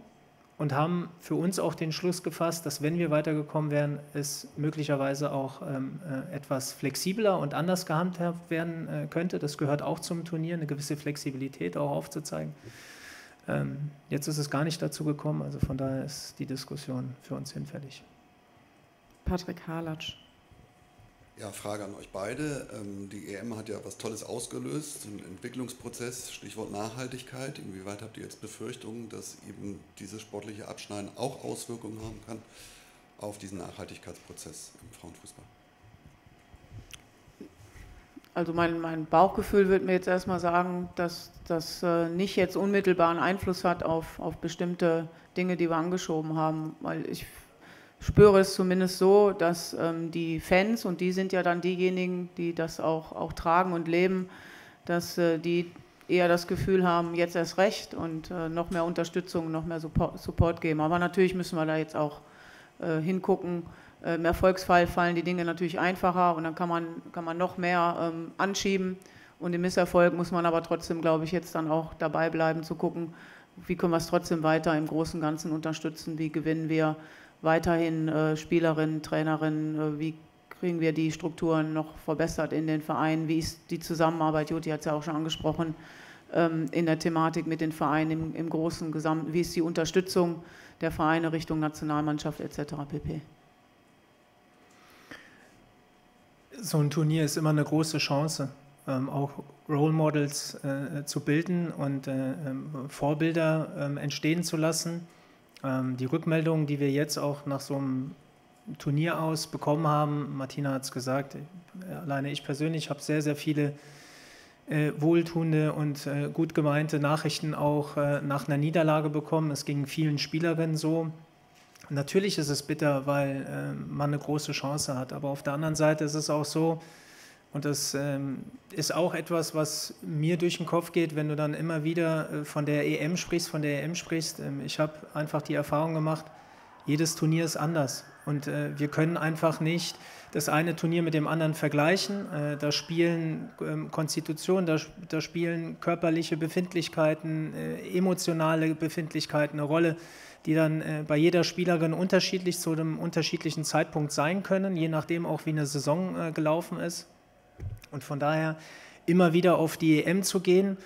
Und haben für uns auch den Schluss gefasst, dass wenn wir weitergekommen wären, es möglicherweise auch ähm, äh, etwas flexibler und anders gehandhabt werden äh, könnte. Das gehört auch zum Turnier, eine gewisse Flexibilität auch aufzuzeigen. Ähm, jetzt ist es gar nicht dazu gekommen, also von daher ist die Diskussion für uns hinfällig. Patrick Harlatsch. Ja, Frage an euch beide. Ähm, die E M hat ja was Tolles ausgelöst, einen Entwicklungsprozess, Stichwort Nachhaltigkeit. Inwieweit habt ihr jetzt Befürchtungen, dass eben dieses sportliche Abschneiden auch Auswirkungen haben kann auf diesen Nachhaltigkeitsprozess im Frauenfußball? Also mein, mein Bauchgefühl würde mir jetzt erstmal sagen, dass das äh, nicht jetzt unmittelbaren Einfluss hat auf, auf bestimmte Dinge, die wir angeschoben haben, weil ich spüre es zumindest so, dass ähm, die Fans, und die sind ja dann diejenigen, die das auch, auch tragen und leben, dass äh, die eher das Gefühl haben, jetzt erst recht und äh, noch mehr Unterstützung, noch mehr Support, Support geben. Aber natürlich müssen wir da jetzt auch äh, hingucken. Äh, Im Erfolgsfall fallen die Dinge natürlich einfacher und dann kann man, kann man noch mehr ähm, anschieben. Und im Misserfolg muss man aber trotzdem, glaube ich, jetzt dann auch dabei bleiben, zu gucken, wie können wir es trotzdem weiter im Großen und Ganzen unterstützen, wie gewinnen wir weiterhin äh, Spielerinnen, Trainerinnen, äh, wie kriegen wir die Strukturen noch verbessert in den Vereinen, wie ist die Zusammenarbeit, Joti hat es ja auch schon angesprochen, ähm, in der Thematik mit den Vereinen im, im großen Gesamt, wie ist die Unterstützung der Vereine Richtung Nationalmannschaft et cetera pp. So ein Turnier ist immer eine große Chance, ähm, auch Role Models äh, zu bilden und äh, äh, Vorbilder äh, entstehen zu lassen. Die Rückmeldungen, die wir jetzt auch nach so einem Turnier aus bekommen haben, Martina hat es gesagt, alleine ich persönlich habe sehr, sehr viele äh, wohltuende und äh, gut gemeinte Nachrichten auch äh, nach einer Niederlage bekommen. Es ging vielen Spielerinnen so. Natürlich ist es bitter, weil äh, man eine große Chance hat, aber auf der anderen Seite ist es auch so, und das ähm, ist auch etwas, was mir durch den Kopf geht, wenn du dann immer wieder äh, von der E M sprichst, von der E M sprichst. Ähm, ich habe einfach die Erfahrung gemacht, jedes Turnier ist anders. Und äh, wir können einfach nicht das eine Turnier mit dem anderen vergleichen. Äh, da spielen ähm, Konstitutionen, da, da spielen körperliche Befindlichkeiten, äh, emotionale Befindlichkeiten eine Rolle, die dann äh, bei jeder Spielerin unterschiedlich zu einem unterschiedlichen Zeitpunkt sein können, je nachdem auch, wie eine Saison äh, gelaufen ist. Und von daher immer wieder auf die E M zu gehen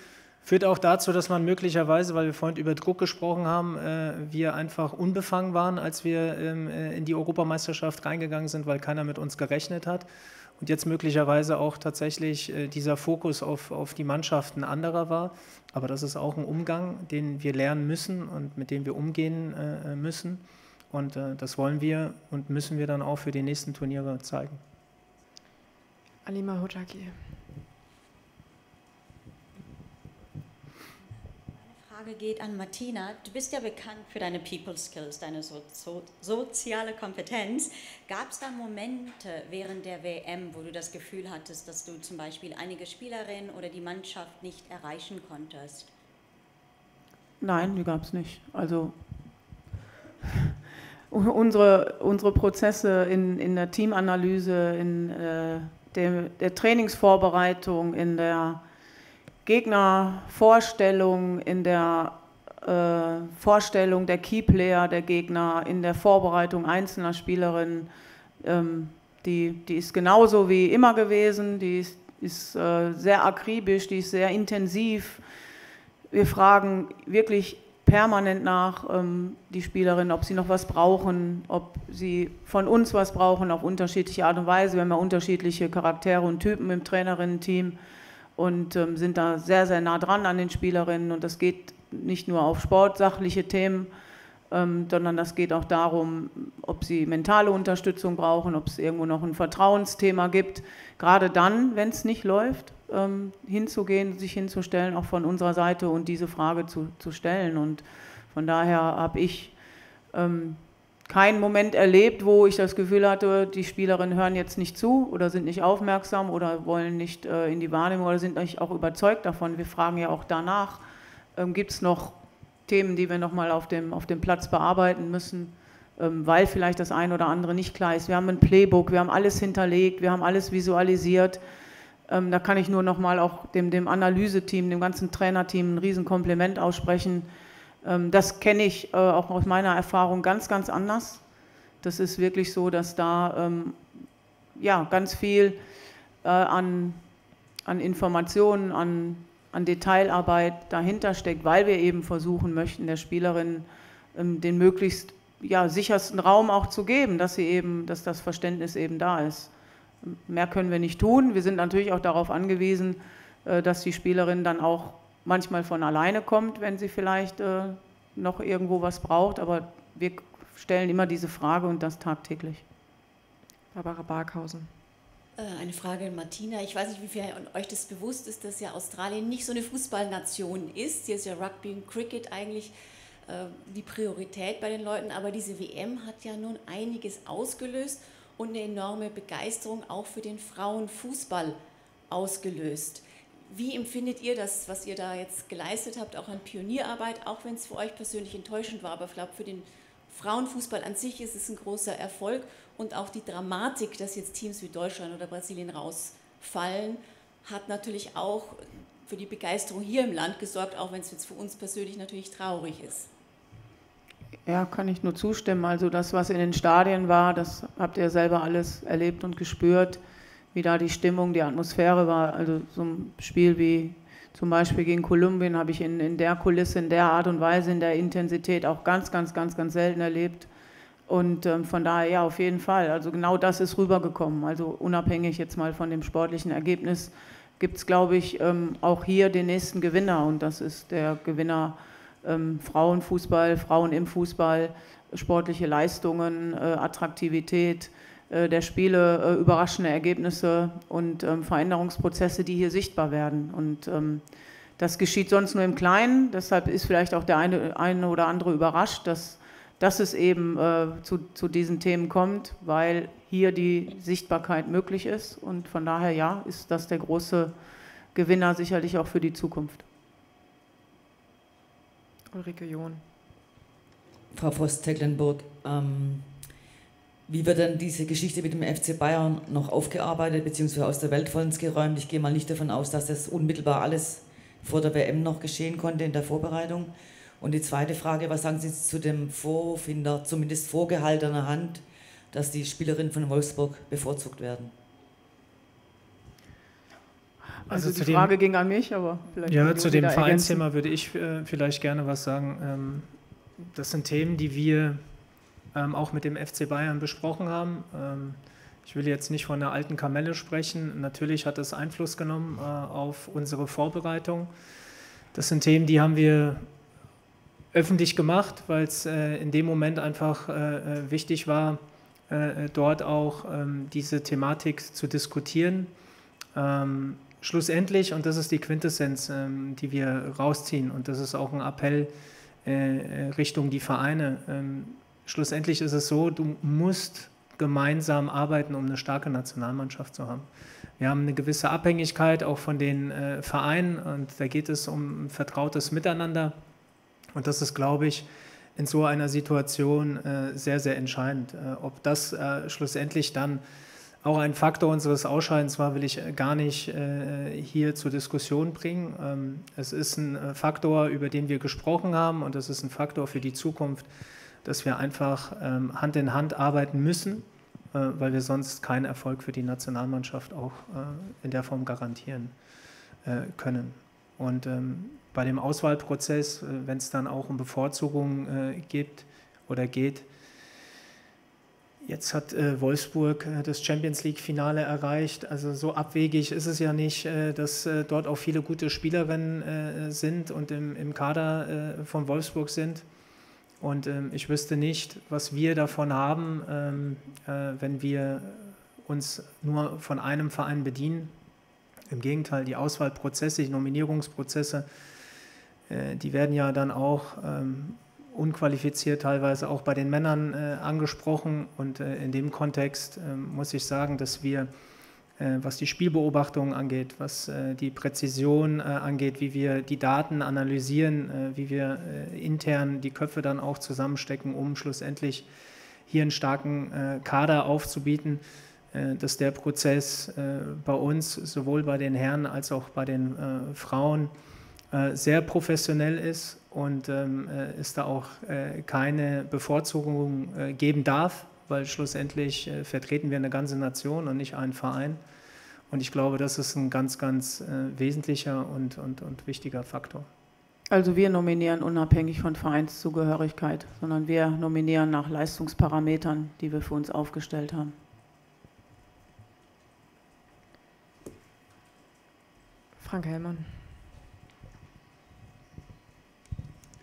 Führt auch dazu, dass man möglicherweise, weil wir vorhin über Druck gesprochen haben, äh, wir einfach unbefangen waren, als wir ähm, in die Europameisterschaft reingegangen sind, weil keiner mit uns gerechnet hat. Und jetzt möglicherweise auch tatsächlich äh, dieser Fokus auf, auf die Mannschaften anderer war. Aber das ist auch ein Umgang, den wir lernen müssen und mit dem wir umgehen äh, müssen. Und äh, das wollen wir und müssen wir dann auch für die nächsten Turniere zeigen. Alima Hodaki. Frage geht an Martina. Du bist ja bekannt für deine People Skills, deine so so soziale Kompetenz. Gab es da Momente während der W M, wo du das Gefühl hattest, dass du zum Beispiel einige Spielerinnen oder die Mannschaft nicht erreichen konntest? Nein, die gab es nicht. Also unsere, unsere Prozesse in, in der Teamanalyse, in äh, der, der Trainingsvorbereitung, in der Gegnervorstellung, in der äh, Vorstellung der Keyplayer der Gegner, in der Vorbereitung einzelner Spielerinnen, ähm, die, die ist genauso wie immer gewesen, die ist, ist äh, sehr akribisch, die ist sehr intensiv. Wir fragen wirklich permanent nach, ähm, die Spielerinnen, ob sie noch was brauchen, ob sie von uns was brauchen, auf unterschiedliche Art und Weise. Wir haben ja unterschiedliche Charaktere und Typen im Trainerinnen-Team. Und ähm, sind da sehr, sehr nah dran an den Spielerinnen. Und das geht nicht nur auf sportsachliche Themen, ähm, sondern das geht auch darum, ob sie mentale Unterstützung brauchen, ob es irgendwo noch ein Vertrauensthema gibt. Gerade dann, wenn es nicht läuft, ähm, hinzugehen, sich hinzustellen, auch von unserer Seite und diese Frage zu, zu stellen. Und von daher habe ich ähm, keinen Moment erlebt, wo ich das Gefühl hatte, die Spielerinnen hören jetzt nicht zu oder sind nicht aufmerksam oder wollen nicht äh, in die Wahrnehmung oder sind nicht auch überzeugt davon. Wir fragen ja auch danach, ähm, gibt es noch Themen, die wir nochmal auf dem, auf dem Platz bearbeiten müssen, ähm, weil vielleicht das eine oder andere nicht klar ist. Wir haben ein Playbook, wir haben alles hinterlegt, wir haben alles visualisiert. Ähm, da kann ich nur nochmal auch dem, dem Analyseteam, dem ganzen Trainerteam ein Riesenkompliment aussprechen. Das kenne ich äh, auch aus meiner Erfahrung ganz, ganz anders. Das ist wirklich so, dass da ähm, ja, ganz viel äh, an, an Informationen, an, an Detailarbeit dahinter steckt, weil wir eben versuchen möchten, der Spielerin ähm, den möglichst ja, sichersten Raum auch zu geben, dass sie eben, dass das Verständnis eben da ist. Mehr können wir nicht tun. Wir sind natürlich auch darauf angewiesen, äh, dass die Spielerin dann auch manchmal von alleine kommt, wenn sie vielleicht äh, noch irgendwo was braucht. Aber wir stellen immer diese Frage und das tagtäglich. Barbara Barkhausen. Eine Frage an Martina. Ich weiß nicht, wie viel euch das bewusst ist, dass ja Australien nicht so eine Fußballnation ist. Hier ist ja Rugby und Cricket eigentlich äh, die Priorität bei den Leuten. Aber diese W M hat ja nun einiges ausgelöst und eine enorme Begeisterung auch für den Frauenfußball ausgelöst. Wie empfindet ihr das, was ihr da jetzt geleistet habt, auch an Pionierarbeit, auch wenn es für euch persönlich enttäuschend war, aber ich glaube, für den Frauenfußball an sich ist es ein großer Erfolg und auch die Dramatik, dass jetzt Teams wie Deutschland oder Brasilien rausfallen, hat natürlich auch für die Begeisterung hier im Land gesorgt, auch wenn es jetzt für uns persönlich natürlich traurig ist. Ja, kann ich nur zustimmen. Also das, was in den Stadien war, das habt ihr selber alles erlebt und gespürt, wie da die Stimmung, die Atmosphäre war. Also so ein Spiel wie zum Beispiel gegen Kolumbien habe ich in, in der Kulisse, in der Art und Weise, in der Intensität auch ganz, ganz, ganz, ganz selten erlebt. Und ähm, von daher, ja, auf jeden Fall. Also genau das ist rübergekommen. Also unabhängig jetzt mal von dem sportlichen Ergebnis gibt es, glaube ich, ähm, auch hier den nächsten Gewinner. Und das ist der Gewinner ähm, Frauenfußball, Frauen im Fußball, sportliche Leistungen, äh, Attraktivität der Spiele, überraschende Ergebnisse und ähm, Veränderungsprozesse, die hier sichtbar werden. Und ähm, das geschieht sonst nur im Kleinen. Deshalb ist vielleicht auch der eine, eine oder andere überrascht, dass, dass es eben äh, zu, zu diesen Themen kommt, weil hier die Sichtbarkeit möglich ist. Und von daher, ja, ist das der große Gewinner sicherlich auch für die Zukunft. Ulrike John. Frau Voss-Tecklenburg, ähm wie wird denn diese Geschichte mit dem F C Bayern noch aufgearbeitet bzw. aus der Welt vollends geräumt? Ich gehe mal nicht davon aus, dass das unmittelbar alles vor der W M noch geschehen konnte in der Vorbereitung. Und die zweite Frage, was sagen Sie zu dem Vorwurf hinter zumindest vorgehaltener Hand, dass die Spielerinnen von Wolfsburg bevorzugt werden? Also, also die zu Frage dem, ging an mich, aber vielleicht... Ja, zu dem Vereinsthema ergänzen. würde ich äh, vielleicht gerne was sagen. Ähm, das sind Themen, die wir ähm, auch mit dem F C Bayern besprochen haben. Ähm, ich will jetzt nicht von der alten Kamelle sprechen. Natürlich hat das Einfluss genommen äh, auf unsere Vorbereitung. Das sind Themen, die haben wir öffentlich gemacht, weil es äh, in dem Moment einfach äh, wichtig war, äh, dort auch äh, diese Thematik zu diskutieren. Ähm, Schlussendlich, und das ist die Quintessenz, ähm, die wir rausziehen, und das ist auch ein Appell äh, Richtung die Vereine, ähm, schlussendlich ist es so, du musst gemeinsam arbeiten, um eine starke Nationalmannschaft zu haben. Wir haben eine gewisse Abhängigkeit auch von den äh, Vereinen, und da geht es um ein vertrautes Miteinander, und das ist, glaube ich, in so einer Situation äh, sehr, sehr entscheidend. Äh, ob das äh, schlussendlich dann auch ein Faktor unseres Ausscheidens war, will ich gar nicht äh, hier zur Diskussion bringen. Ähm, es ist ein Faktor, über den wir gesprochen haben, und es ist ein Faktor für die Zukunft, dass wir einfach ähm, Hand in Hand arbeiten müssen, äh, weil wir sonst keinen Erfolg für die Nationalmannschaft auch äh, in der Form garantieren äh, können. Und ähm, bei dem Auswahlprozess, äh, wenn es dann auch um Bevorzugungen äh, gibt oder geht, jetzt hat äh, Wolfsburg äh, das Champions-League-Finale erreicht. Also so abwegig ist es ja nicht, äh, dass äh, dort auch viele gute Spielerinnen äh, sind und im, im Kader äh, von Wolfsburg sind. Und ähm, ich wüsste nicht, was wir davon haben, ähm, äh, wenn wir uns nur von einem Verein bedienen. Im Gegenteil, die Auswahlprozesse, die Nominierungsprozesse, äh, die werden ja dann auch... Ähm, unqualifiziert teilweise auch bei den Männern äh, angesprochen, und äh, in dem Kontext äh, muss ich sagen, dass wir, äh, was die Spielbeobachtung angeht, was äh, die Präzision äh, angeht, wie wir die Daten analysieren, äh, wie wir äh, intern die Köpfe dann auch zusammenstecken, um schlussendlich hier einen starken äh, Kader aufzubieten, äh, dass der Prozess äh, bei uns, sowohl bei den Herren als auch bei den äh, Frauen, äh, sehr professionell ist. Und ähm, es da auch äh, keine Bevorzugung äh, geben darf, weil schlussendlich äh, vertreten wir eine ganze Nation und nicht einen Verein. Und ich glaube, das ist ein ganz, ganz äh, wesentlicher und, und, und wichtiger Faktor. Also wir nominieren unabhängig von Vereinszugehörigkeit, sondern wir nominieren nach Leistungsparametern, die wir für uns aufgestellt haben. Frank Hellmann.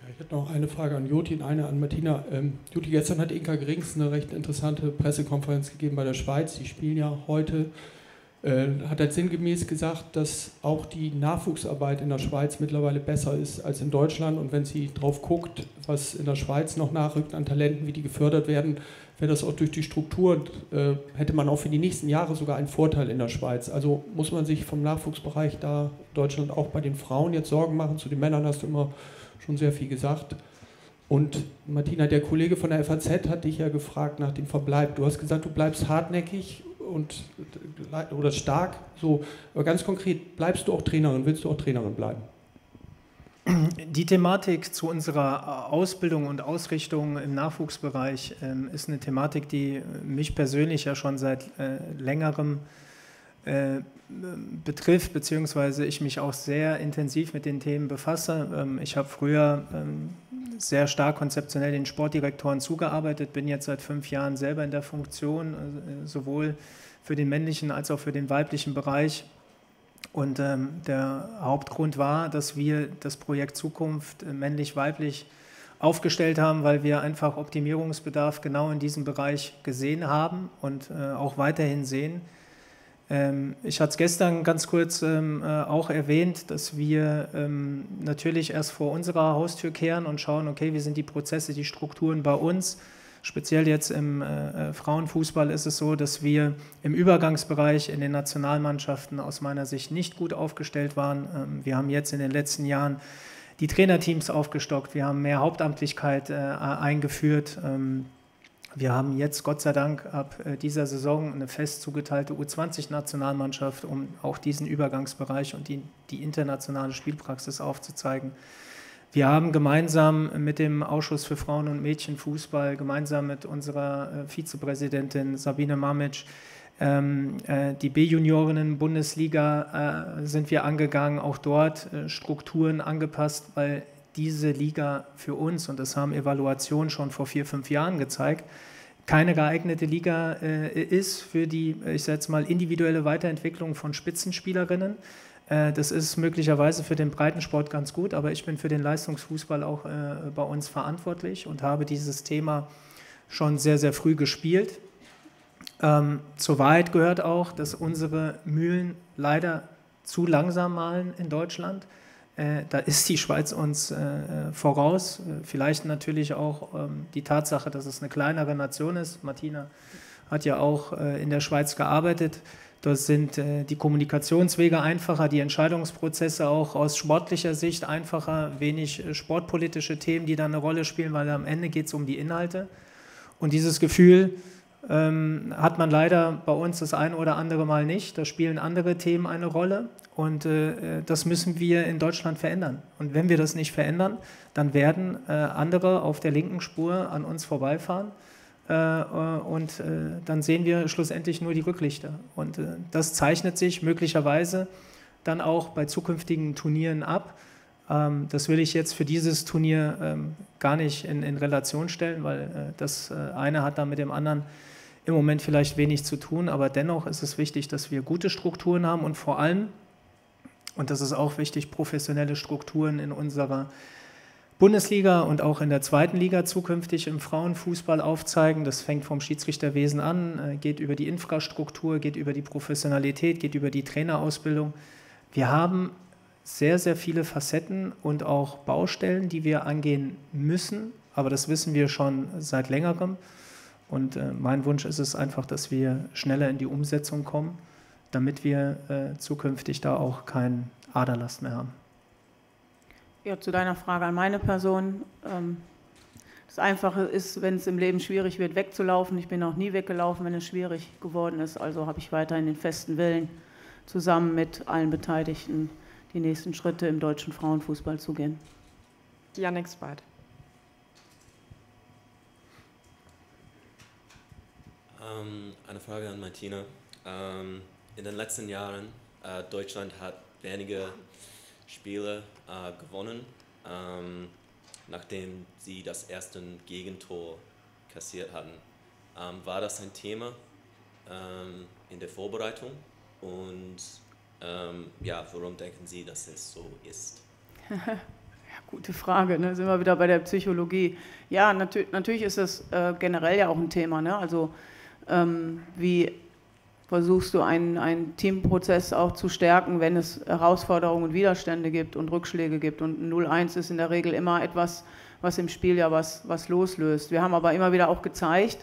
Ich hätte noch eine Frage an Joti und eine an Martina. Ähm, Joti, gestern hat Inka Grings eine recht interessante Pressekonferenz gegeben bei der Schweiz. Die spielen ja heute. Äh, hat er sinngemäß gesagt, dass auch die Nachwuchsarbeit in der Schweiz mittlerweile besser ist als in Deutschland. Und wenn sie drauf guckt, was in der Schweiz noch nachrückt an Talenten, wie die gefördert werden, wäre das auch durch die Struktur, äh, hätte man auch für die nächsten Jahre sogar einen Vorteil in der Schweiz. Also muss man sich vom Nachwuchsbereich da in Deutschland auch bei den Frauen jetzt Sorgen machen. Zu den Männern hast du immer schon sehr viel gesagt. Und Martina, der Kollege von der F A Z hat dich ja gefragt nach dem Verbleib. Du hast gesagt, du bleibst hartnäckig und, oder stark. So. Aber ganz konkret, bleibst du auch Trainerin? Willst du auch Trainerin bleiben? Die Thematik zu unserer Ausbildung und Ausrichtung im Nachwuchsbereich ähm, ist eine Thematik, die mich persönlich ja schon seit äh, längerem betrifft, beziehungsweise ich mich auch sehr intensiv mit den Themen befasse. Ich habe früher sehr stark konzeptionell den Sportdirektoren zugearbeitet, bin jetzt seit fünf Jahren selber in der Funktion, sowohl für den männlichen als auch für den weiblichen Bereich. Und der Hauptgrund war, dass wir das Projekt Zukunft männlich-weiblich aufgestellt haben, weil wir einfach Optimierungsbedarf genau in diesem Bereich gesehen haben und auch weiterhin sehen. Ich hatte es gestern ganz kurz ähm, auch erwähnt, dass wir ähm, natürlich erst vor unserer Haustür kehren und schauen, okay, wie sind die Prozesse, die Strukturen bei uns. Speziell jetzt im äh, Frauenfußball ist es so, dass wir im Übergangsbereich in den Nationalmannschaften aus meiner Sicht nicht gut aufgestellt waren. Ähm, wir haben jetzt in den letzten Jahren die Trainerteams aufgestockt, wir haben mehr Hauptamtlichkeit äh, eingeführt. Ähm, Wir haben jetzt Gott sei Dank ab dieser Saison eine fest zugeteilte U zwanzig-Nationalmannschaft, um auch diesen Übergangsbereich und die, die internationale Spielpraxis aufzuzeigen. Wir haben gemeinsam mit dem Ausschuss für Frauen- und Mädchenfußball, gemeinsam mit unserer Vizepräsidentin Sabine Mamitsch, Ähm, äh, die B-Juniorinnen-Bundesliga äh, sind wir angegangen, auch dort äh, Strukturen angepasst, weil diese Liga für uns, und das haben Evaluationen schon vor vier, fünf Jahren gezeigt, keine geeignete Liga äh, ist für die, ich sage jetzt mal, individuelle Weiterentwicklung von Spitzenspielerinnen. Äh, das ist möglicherweise für den Breitensport ganz gut, aber ich bin für den Leistungsfußball auch äh, bei uns verantwortlich und habe dieses Thema schon sehr, sehr früh gespielt. Ähm, zur Wahrheit gehört auch, dass unsere Mühlen leider zu langsam mahlen in Deutschland. Äh, da ist die Schweiz uns äh, voraus. Vielleicht natürlich auch ähm, die Tatsache, dass es eine kleinere Nation ist. Martina hat ja auch äh, in der Schweiz gearbeitet. Dort sind äh, die Kommunikationswege einfacher, die Entscheidungsprozesse auch aus sportlicher Sicht einfacher, wenig äh, sportpolitische Themen, die da eine Rolle spielen, weil am Ende geht es um die Inhalte. Und dieses Gefühl Ähm, hat man leider bei uns das eine oder andere Mal nicht. Da spielen andere Themen eine Rolle und äh, das müssen wir in Deutschland verändern. Und wenn wir das nicht verändern, dann werden äh, andere auf der linken Spur an uns vorbeifahren äh, und äh, dann sehen wir schlussendlich nur die Rücklichter. Und äh, das zeichnet sich möglicherweise dann auch bei zukünftigen Turnieren ab. Das will ich jetzt für dieses Turnier ähm, gar nicht in, in Relation stellen, weil äh, das äh, eine hat da mit dem anderen im Moment vielleicht wenig zu tun, aber dennoch ist es wichtig, dass wir gute Strukturen haben und vor allem, und das ist auch wichtig, professionelle Strukturen in unserer Bundesliga und auch in der zweiten Liga zukünftig im Frauenfußball aufzeigen. Das fängt vom Schiedsrichterwesen an, äh, geht über die Infrastruktur, geht über die Professionalität, geht über die Trainerausbildung. Wir haben sehr, sehr viele Facetten und auch Baustellen, die wir angehen müssen. Aber das wissen wir schon seit längerem. Und äh, mein Wunsch ist es einfach, dass wir schneller in die Umsetzung kommen, damit wir äh, zukünftig da auch keinen Aderlass mehr haben. Ja, zu deiner Frage an meine Person. Ähm, das Einfache ist, wenn es im Leben schwierig wird, wegzulaufen. Ich bin auch nie weggelaufen, wenn es schwierig geworden ist. Also habe ich weiterhin den festen Willen, zusammen mit allen Beteiligten die nächsten Schritte im deutschen Frauenfußball zu gehen. Janik Spad. Ähm, eine Frage an Martina. Ähm, in den letzten Jahren äh, Deutschland hat wenige Spiele äh, gewonnen, ähm, nachdem sie das erste Gegentor kassiert hatten. Ähm, war das ein Thema ähm, in der Vorbereitung? Und Ähm, ja, warum denken Sie, dass es so ist? Ja, gute Frage, ne? Sind wir wieder bei der Psychologie. Ja, natür natürlich ist das äh, generell ja auch ein Thema, ne? Also ähm, wie versuchst du einen, einen Teamprozess auch zu stärken, wenn es Herausforderungen und Widerstände gibt und Rückschläge gibt, und null eins ist in der Regel immer etwas, was im Spiel ja was, was loslöst. Wir haben aber immer wieder auch gezeigt,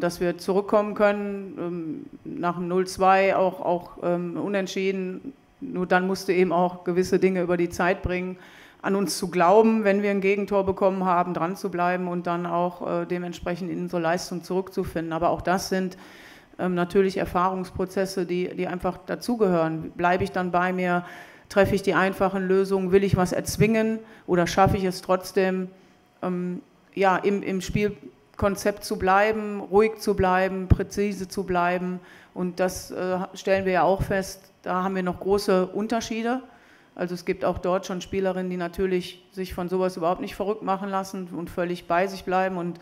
dass wir zurückkommen können, nach dem null zwei auch, auch ähm, unentschieden. Nur dann musste eben auch gewisse Dinge über die Zeit bringen, an uns zu glauben, wenn wir ein Gegentor bekommen haben, dran zu bleiben und dann auch äh, dementsprechend in unsere Leistung zurückzufinden. Aber auch das sind ähm, natürlich Erfahrungsprozesse, die, die einfach dazugehören. Bleibe ich dann bei mir, treffe ich die einfachen Lösungen, will ich was erzwingen oder schaffe ich es trotzdem, ähm, ja, im, im Spiel Konzept zu bleiben, ruhig zu bleiben, präzise zu bleiben, und das äh, stellen wir ja auch fest, da haben wir noch große Unterschiede. Also es gibt auch dort schon Spielerinnen, die natürlich sich von sowas überhaupt nicht verrückt machen lassen und völlig bei sich bleiben, und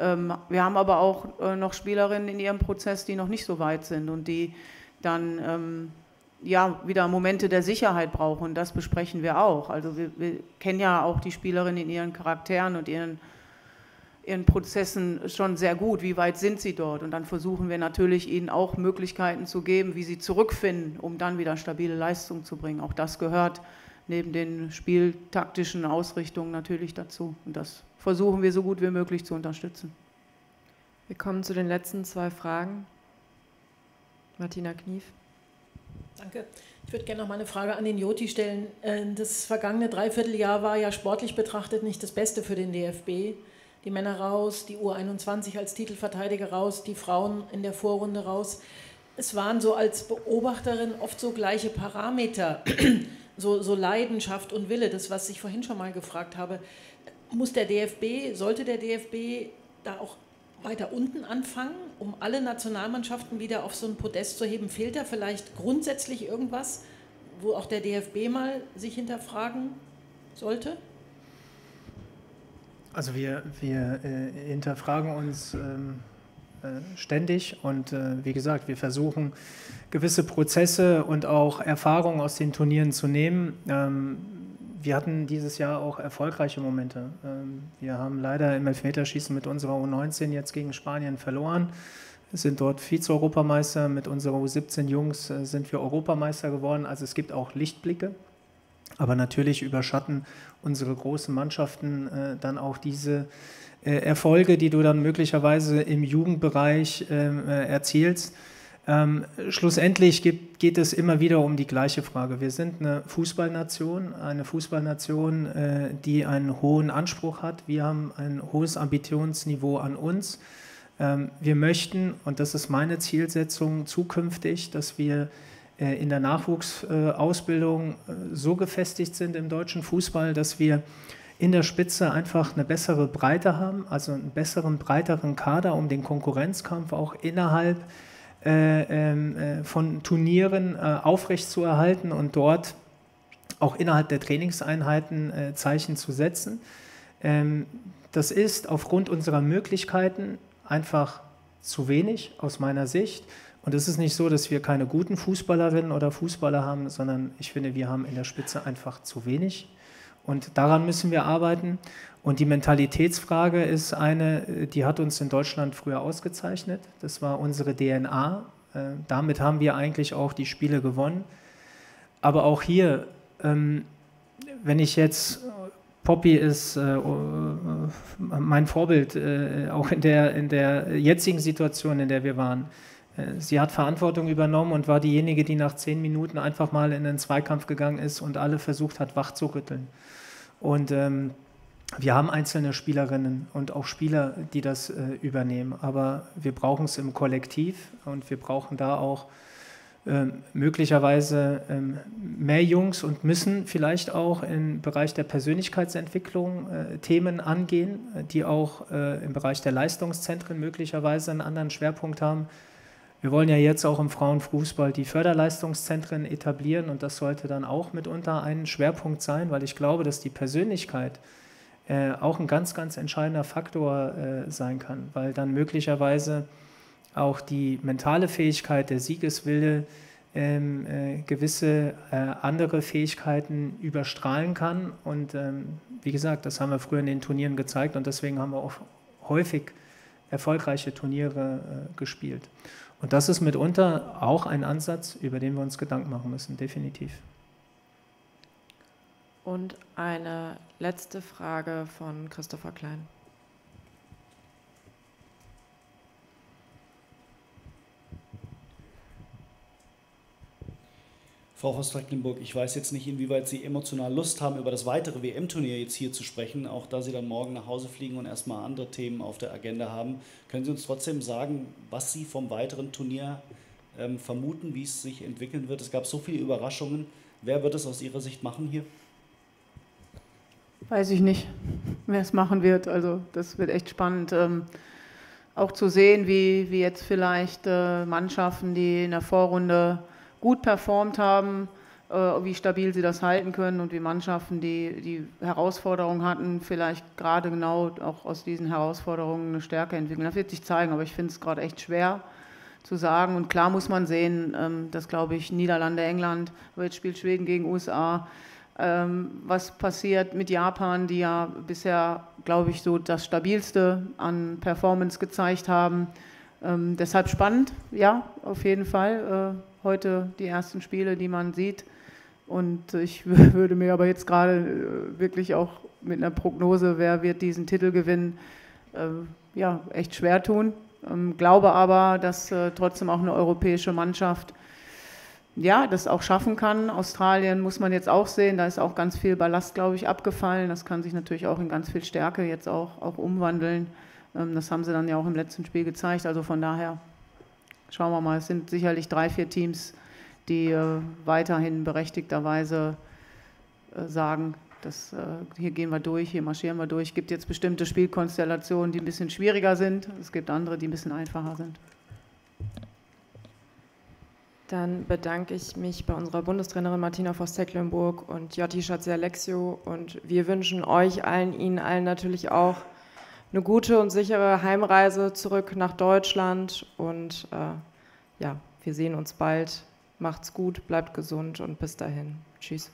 ähm, wir haben aber auch äh, noch Spielerinnen in ihrem Prozess, die noch nicht so weit sind und die dann ähm, ja wieder Momente der Sicherheit brauchen, und das besprechen wir auch. Also wir, wir kennen ja auch die Spielerinnen in ihren Charakteren und ihren ihren Prozessen schon sehr gut, wie weit sind sie dort, und dann versuchen wir natürlich ihnen auch Möglichkeiten zu geben, wie sie zurückfinden, um dann wieder stabile Leistung zu bringen. Auch das gehört neben den spieltaktischen Ausrichtungen natürlich dazu, und das versuchen wir so gut wie möglich zu unterstützen. Wir kommen zu den letzten zwei Fragen. Martina Knief. Danke. Ich würde gerne noch mal eine Frage an den Joti stellen. Das vergangene Dreivierteljahr war ja sportlich betrachtet nicht das Beste für den D F B. Die Männer raus, die U einundzwanzig als Titelverteidiger raus, die Frauen in der Vorrunde raus. Es waren so als Beobachterin oft so gleiche Parameter, so, so Leidenschaft und Wille, das, was ich vorhin schon mal gefragt habe. Muss der D F B, sollte der D F B da auch weiter unten anfangen, um alle Nationalmannschaften wieder auf so ein Podest zu heben? Fehlt da vielleicht grundsätzlich irgendwas, wo auch der D F B mal sich hinterfragen sollte? Also wir, wir äh, hinterfragen uns ähm, äh, ständig und äh, wie gesagt, wir versuchen gewisse Prozesse und auch Erfahrungen aus den Turnieren zu nehmen. Ähm, Wir hatten dieses Jahr auch erfolgreiche Momente. Wir haben leider im Elfmeterschießen mit unserer U neunzehn jetzt gegen Spanien verloren. Wir sind dort Vize-Europameister. Mit unserer U siebzehn-Jungs sind wir Europameister geworden. Also es gibt auch Lichtblicke. Aber natürlich überschatten unsere großen Mannschaften dann auch diese Erfolge, die du dann möglicherweise im Jugendbereich erzielst. Ähm, schlussendlich gibt, geht es immer wieder um die gleiche Frage. Wir sind eine Fußballnation, eine Fußballnation, äh, die einen hohen Anspruch hat. Wir haben ein hohes Ambitionsniveau an uns. Ähm, wir möchten, und das ist meine Zielsetzung zukünftig, dass wir äh, in der Nachwuchsausbildung äh, äh, so gefestigt sind im deutschen Fußball, dass wir in der Spitze einfach eine bessere Breite haben, also einen besseren, breiteren Kader, um den Konkurrenzkampf auch innerhalb von Turnieren aufrecht zu erhalten und dort auch innerhalb der Trainingseinheiten Zeichen zu setzen. Das ist aufgrund unserer Möglichkeiten einfach zu wenig aus meiner Sicht. Und es ist nicht so, dass wir keine guten Fußballerinnen oder Fußballer haben, sondern ich finde, wir haben in der Spitze einfach zu wenig. Und daran müssen wir arbeiten. Und die Mentalitätsfrage ist eine, die hat uns in Deutschland früher ausgezeichnet. Das war unsere D N A. Äh, damit haben wir eigentlich auch die Spiele gewonnen. Aber auch hier, ähm, wenn ich jetzt, Poppy ist äh, mein Vorbild, äh, auch in der, in der jetzigen Situation, in der wir waren. Äh, sie hat Verantwortung übernommen und war diejenige, die nach zehn Minuten einfach mal in den Zweikampf gegangen ist und alle versucht hat, wach zu rütteln. Und ähm, wir haben einzelne Spielerinnen und auch Spieler, die das äh, übernehmen, aber wir brauchen es im Kollektiv und wir brauchen da auch ähm, möglicherweise ähm, mehr Jungs und müssen vielleicht auch im Bereich der Persönlichkeitsentwicklung äh, Themen angehen, die auch äh, im Bereich der Leistungszentren möglicherweise einen anderen Schwerpunkt haben. Wir wollen ja jetzt auch im Frauenfußball die Förderleistungszentren etablieren und das sollte dann auch mitunter ein Schwerpunkt sein, weil ich glaube, dass die Persönlichkeit Äh, auch ein ganz, ganz entscheidender Faktor äh, sein kann, weil dann möglicherweise auch die mentale Fähigkeit, der Siegeswille ähm, äh, gewisse äh, andere Fähigkeiten überstrahlen kann. Und ähm, wie gesagt, das haben wir früher in den Turnieren gezeigt und deswegen haben wir auch häufig erfolgreiche Turniere äh, gespielt. Und das ist mitunter auch ein Ansatz, über den wir uns Gedanken machen müssen, definitiv. Und eine letzte Frage von Christopher Klein. Frau Voss-Tecklenburg, ich weiß jetzt nicht, inwieweit Sie emotional Lust haben, über das weitere W M-Turnier jetzt hier zu sprechen, auch da Sie dann morgen nach Hause fliegen und erstmal andere Themen auf der Agenda haben. Können Sie uns trotzdem sagen, was Sie vom weiteren Turnier ähm, vermuten, wie es sich entwickeln wird? Es gab so viele Überraschungen. Wer wird es aus Ihrer Sicht machen hier? Weiß ich nicht, wer es machen wird. Also das wird echt spannend, ähm, auch zu sehen, wie, wie jetzt vielleicht äh, Mannschaften, die in der Vorrunde gut performt haben, äh, wie stabil sie das halten können und wie Mannschaften, die die Herausforderungen hatten, vielleicht gerade genau auch aus diesen Herausforderungen eine Stärke entwickeln. Das wird sich zeigen, aber ich finde es gerade echt schwer zu sagen. Und klar muss man sehen, ähm, das glaube ich, Niederlande, England, aber jetzt spielt Schweden gegen U S A, was passiert mit Japan, die ja bisher, glaube ich, so das Stabilste an Performance gezeigt haben. Ähm, deshalb spannend, ja, auf jeden Fall. Äh, heute die ersten Spiele, die man sieht. Und ich würde mir aber jetzt gerade äh, wirklich auch mit einer Prognose, wer wird diesen Titel gewinnen, äh, ja, echt schwer tun. Ähm, glaube aber, dass äh, trotzdem auch eine europäische Mannschaft ja, das auch schaffen kann. Australien muss man jetzt auch sehen, da ist auch ganz viel Ballast, glaube ich, abgefallen. Das kann sich natürlich auch in ganz viel Stärke jetzt auch, auch umwandeln. Das haben sie dann ja auch im letzten Spiel gezeigt. Also von daher schauen wir mal. Es sind sicherlich drei, vier Teams, die weiterhin berechtigterweise sagen, Das, äh, hier gehen wir durch, hier marschieren wir durch. Es gibt jetzt bestimmte Spielkonstellationen, die ein bisschen schwieriger sind. Es gibt andere, die ein bisschen einfacher sind. Dann bedanke ich mich bei unserer Bundestrainerin Martina Voss-Tecklenburg und Joti Chatzialexiou. Und wir wünschen euch allen, Ihnen allen natürlich auch eine gute und sichere Heimreise zurück nach Deutschland. Und äh, ja, wir sehen uns bald. Macht's gut, bleibt gesund und bis dahin. Tschüss.